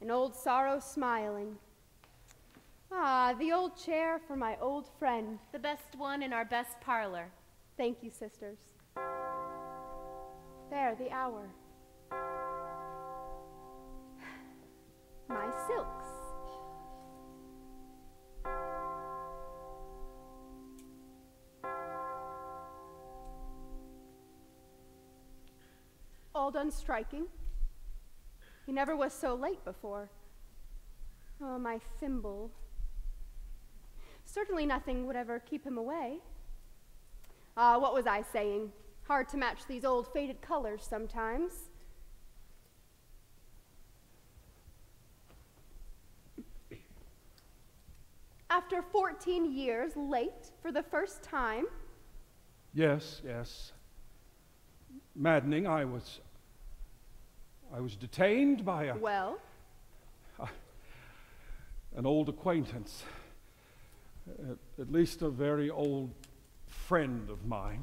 An old sorrow smiling. Ah, the old chair for my old friend. The best one in our best parlor. Thank you, sisters. There, the hour. My silks. All done striking. He never was so late before. Oh, my thimble. Certainly nothing would ever keep him away. Ah, what was I saying? Hard to match these old faded colors sometimes. After 14 years late for the first time, Yes, yes. Maddening. I was detained by a... Well? An old acquaintance. At least a very old friend of mine.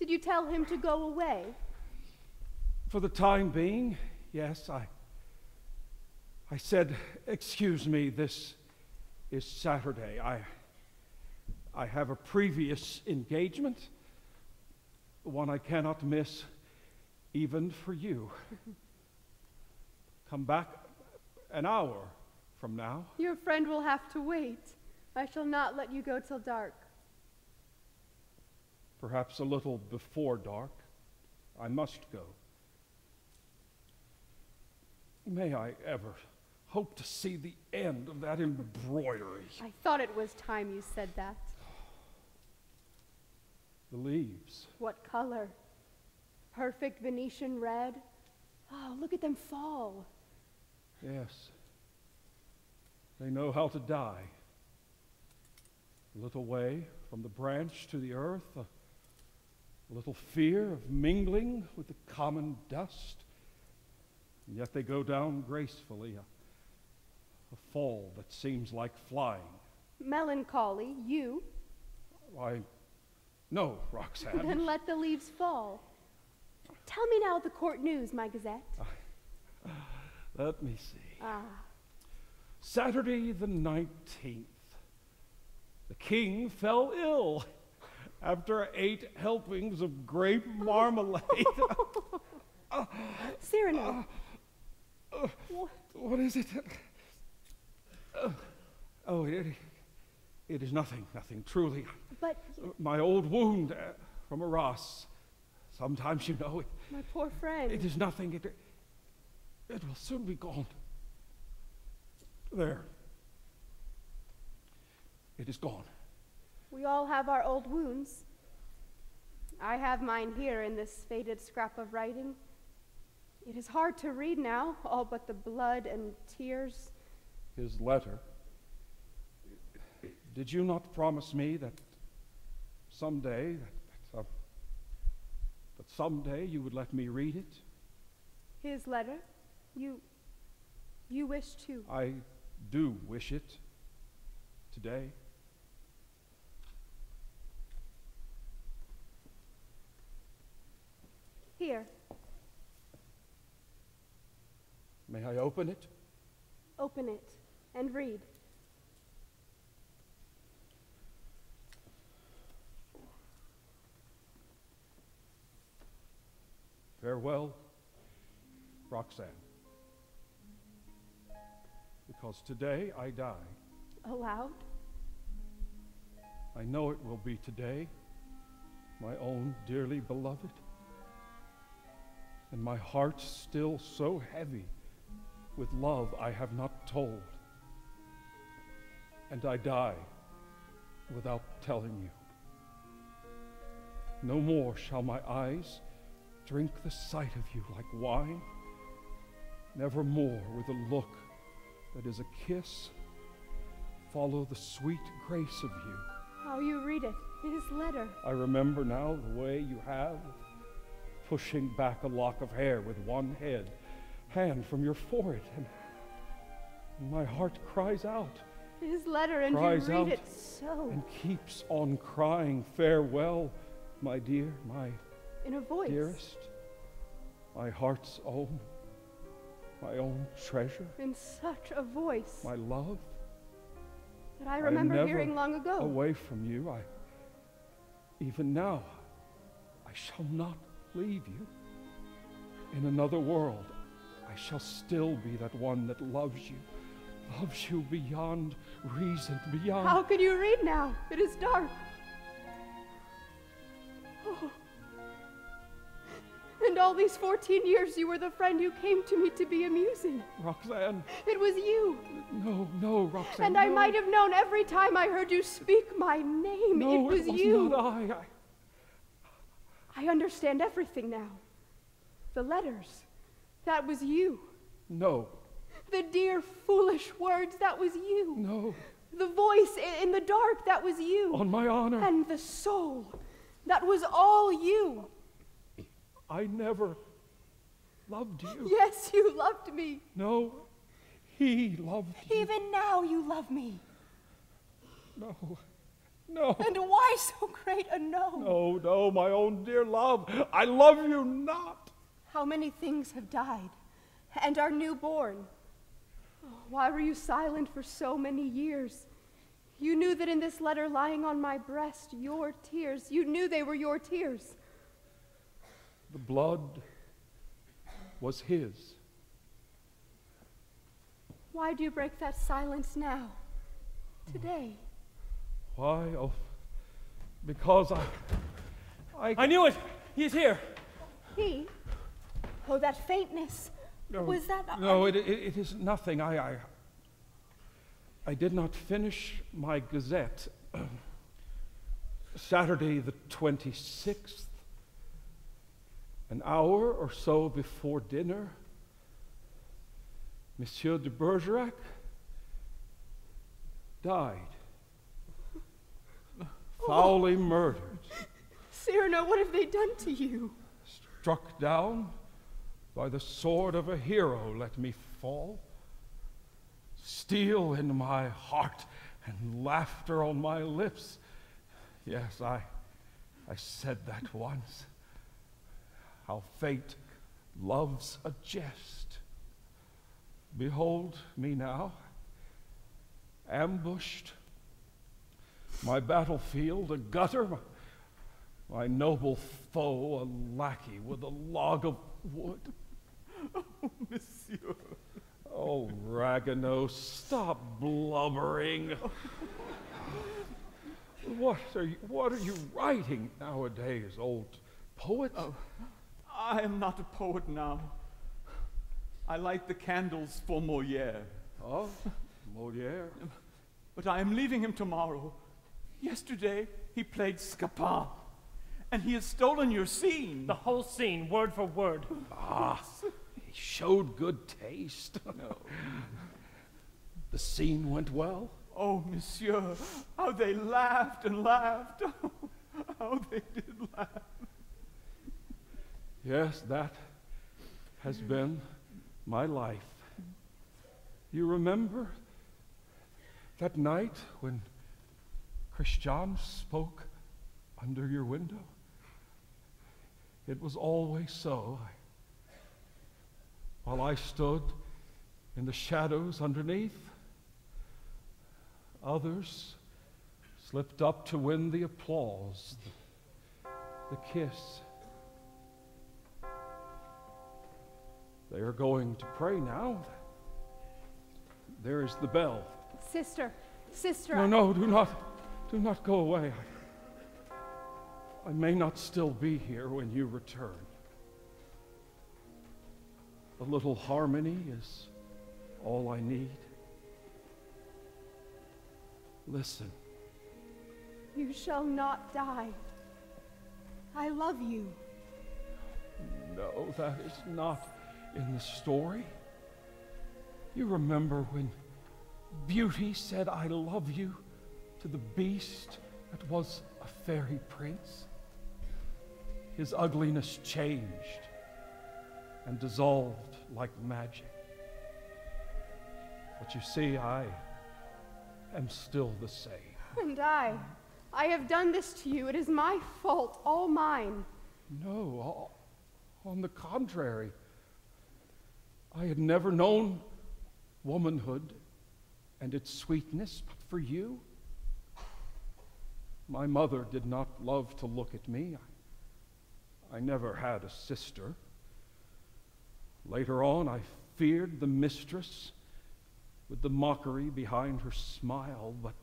Did you tell him to go away? For the time being, yes. I said, excuse me, this is Saturday. I have a previous engagement, one I cannot miss, even for you. Come back an hour from now. Your friend will have to wait. I shall not let you go till dark. Perhaps a little before dark. I must go. May I ever hope to see the end of that embroidery? I thought it was time you said that. The leaves. What color? Perfect Venetian red. Oh, look at them fall. Yes. They know how to die. A little way from the branch to the earth, a little fear of mingling with the common dust, and yet they go down gracefully, a fall that seems like flying. Melancholy, you? No, Roxane. Then let the leaves fall. Tell me now the court news, my Gazette. Let me see. Ah. Saturday the 19th. The king fell ill after 8 helpings of grape marmalade. Cyrano. What is it? It is nothing, truly. But... my old wound from Arras. Sometimes, you know... my poor friend. It is nothing. It will soon be gone. There. It is gone. We all have our old wounds. I have mine here in this faded scrap of writing. It is hard to read now, all but the blood and tears. His letter. Did you not promise me that someday, that someday you would let me read it? His letter? You wish to? I do wish it. Today. Here. May I open it? Open it and read. Farewell, Roxane. Because today I die. Aloud? I know it will be today, my own dearly beloved. And my heart still so heavy with love I have not told. And I die without telling you. No more shall my eyes drink the sight of you like wine. Nevermore with a look that is a kiss follow the sweet grace of you. How you read it, his letter. I remember now the way you have, pushing back a lock of hair with one hand from your forehead, and my heart cries out. His letter, and you read it so. And keeps on crying, farewell, my dear, my in a voice. Dearest, my heart's own, my own treasure. In such a voice. My love. That I remember hearing long ago. Away from you, even now, I shall not leave you. In another world, I shall still be that one that loves you beyond reason, beyond... How can you read now? It is dark. Oh. And all these 14 years, you were the friend who came to me to be amusing. Roxane. It was you. No, Roxane. And no. I might have known every time I heard you speak my name. No, it was you. No, I understand everything now. The letters. That was you. No. The dear, foolish words. That was you. No. The voice in the dark. That was you. On my honor. And the soul. That was all you. I never loved you. Yes, you loved me. No, he loved you. Even now you love me. No. No. And why so great a no? No, no, my own dear love, I love you not. How many things have died and are newborn. Oh, why were you silent for so many years? You knew that in this letter lying on my breast, your tears, you knew they were your tears. The blood was his. Why do you break that silence now, today? Why? Oh, because I knew it! He is here! He? Oh, that faintness. No, was that... No, it is nothing. I did not finish my Gazette. Saturday the 26th, an hour or so before dinner, Monsieur de Bergerac died. Foully murdered. Cyrano, what have they done to you? Struck down by the sword of a hero, let me fall. Steel in my heart and laughter on my lips. Yes, I said that once. How fate loves a jest. Behold me now, ambushed. My battlefield, a gutter, my noble foe, a lackey with a log of wood. Oh, monsieur. Oh, Ragueneau, stop blubbering. What are you writing nowadays, old poet? Oh, I am not a poet now. I light the candles for Moliere. Oh, Moliere. But I am leaving him tomorrow. Yesterday, he played Scapin, and he has stolen your scene. The whole scene, word for word. Ah, he showed good taste. No. The scene went well? Oh, monsieur, how they laughed and laughed. Oh, how they did laugh. Yes, that has been my life. You remember that night when Christian spoke under your window? It was always so. While I stood in the shadows underneath, others slipped up to win the applause, the kiss. They are going to pray now. There is the bell. Sister, sister. No, no, do not. Do not go away. I may not still be here when you return. A little harmony is all I need. Listen. You shall not die. I love you. No, that is not in the story. You remember when Beauty said, "I love you," to the beast that was a fairy prince. His ugliness changed and dissolved like magic. But you see, I am still the same. And I have done this to you. It is my fault, all mine. No, on the contrary. I had never known womanhood and its sweetness, but for you. My mother did not love to look at me. I never had a sister. Later on, I feared the mistress with the mockery behind her smile, but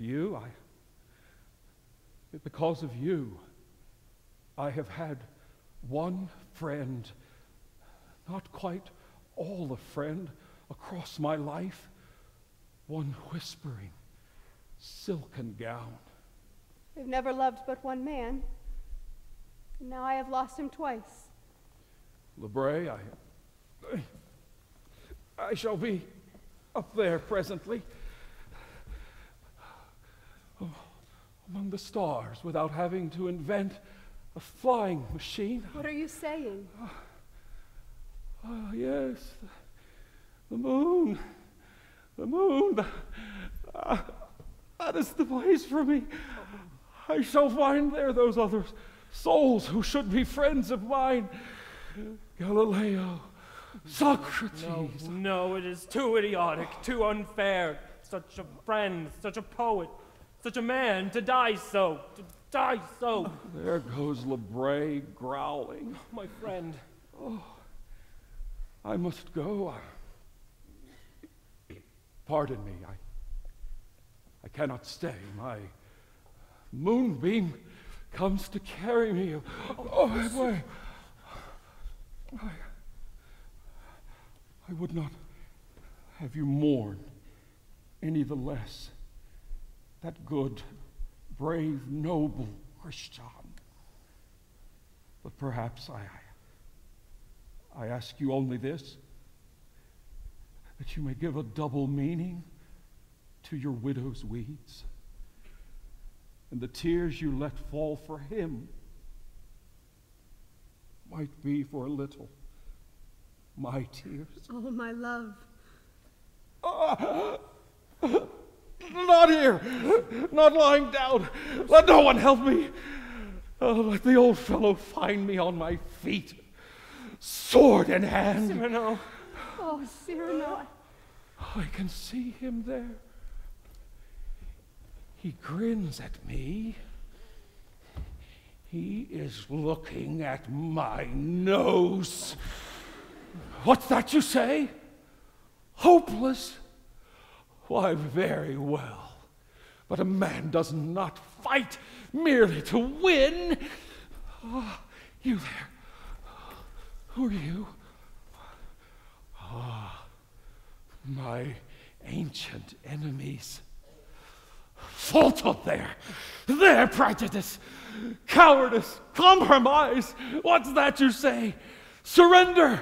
you, because of you, I have had one friend, not quite all a friend, across my life, one whispering, silken gown. I've never loved but one man, and now I have lost him twice. Le Bret, I shall be up there presently. among the stars without having to invent a flying machine. What are you saying? Oh, yes, the moon, that is the place for me. I shall find there those other souls who should be friends of mine. Galileo, Socrates. No, it is too idiotic, too unfair. Such a friend, such a poet, such a man, to die so, There goes Le Bret growling. My friend. Oh, I must go. Pardon me, I cannot stay. My moonbeam comes to carry me. I would not have you mourn any the less that good, brave, noble Christian. But perhaps I ask you only this, that you may give a double meaning to your widow's weeds and the tears you let fall for him might be for a little my tears. Oh, my love. Not here, not lying down. Let no one help me. Oh, let the old fellow find me on my feet, sword in hand. Cyrano. Oh, Cyrano. I can see him there. He grins at me. He is looking at my nose. What's that you say? Hopeless? Why, very well. But a man does not fight merely to win. Ah, you there. Who are you? Ah, my ancient enemies. Falter there. Their prejudice, cowardice, compromise. What's that you say? Surrender.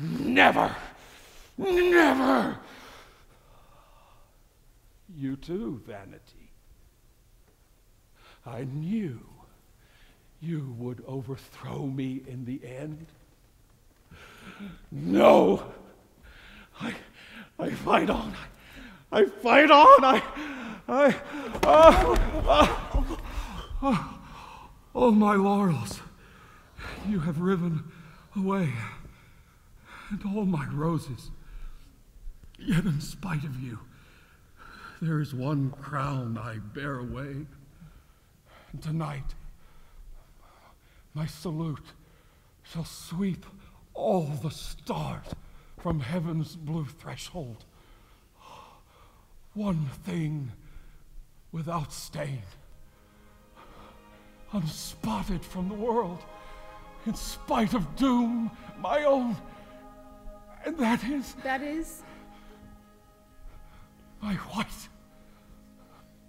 Never. Never. You too, vanity. I knew you would overthrow me in the end. No! I fight on. I fight on. Oh, my laurels, you have riven away, and all my roses. Yet in spite of you, there is one crown I bear away. And tonight, my salute shall sweep all the stars from heaven's blue threshold. One thing without stain, unspotted from the world, in spite of doom, my own, and that is... That is? My white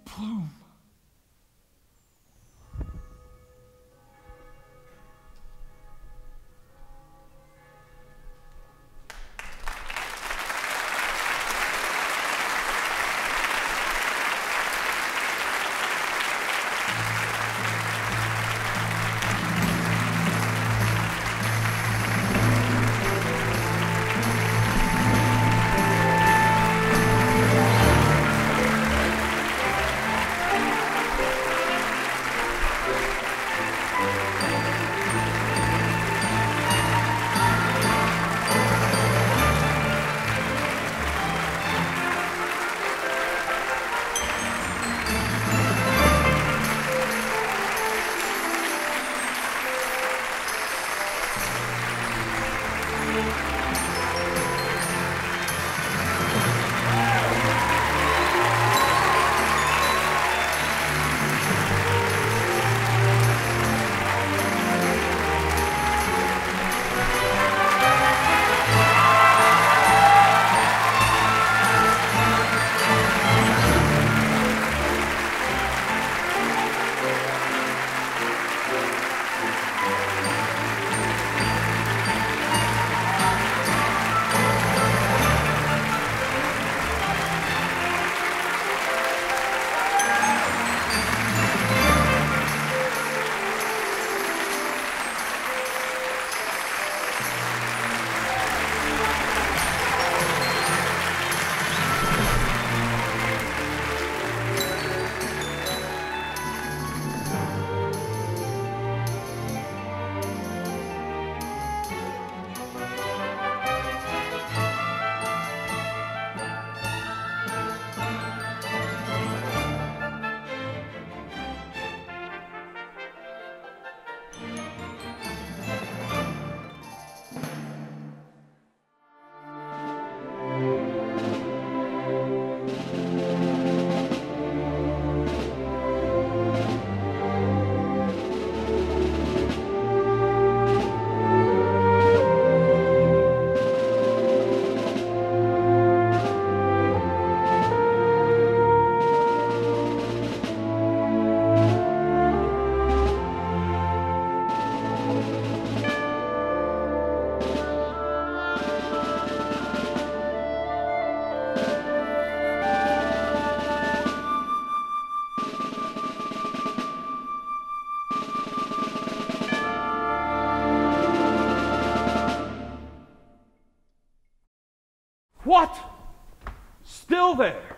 plume. What? Still there?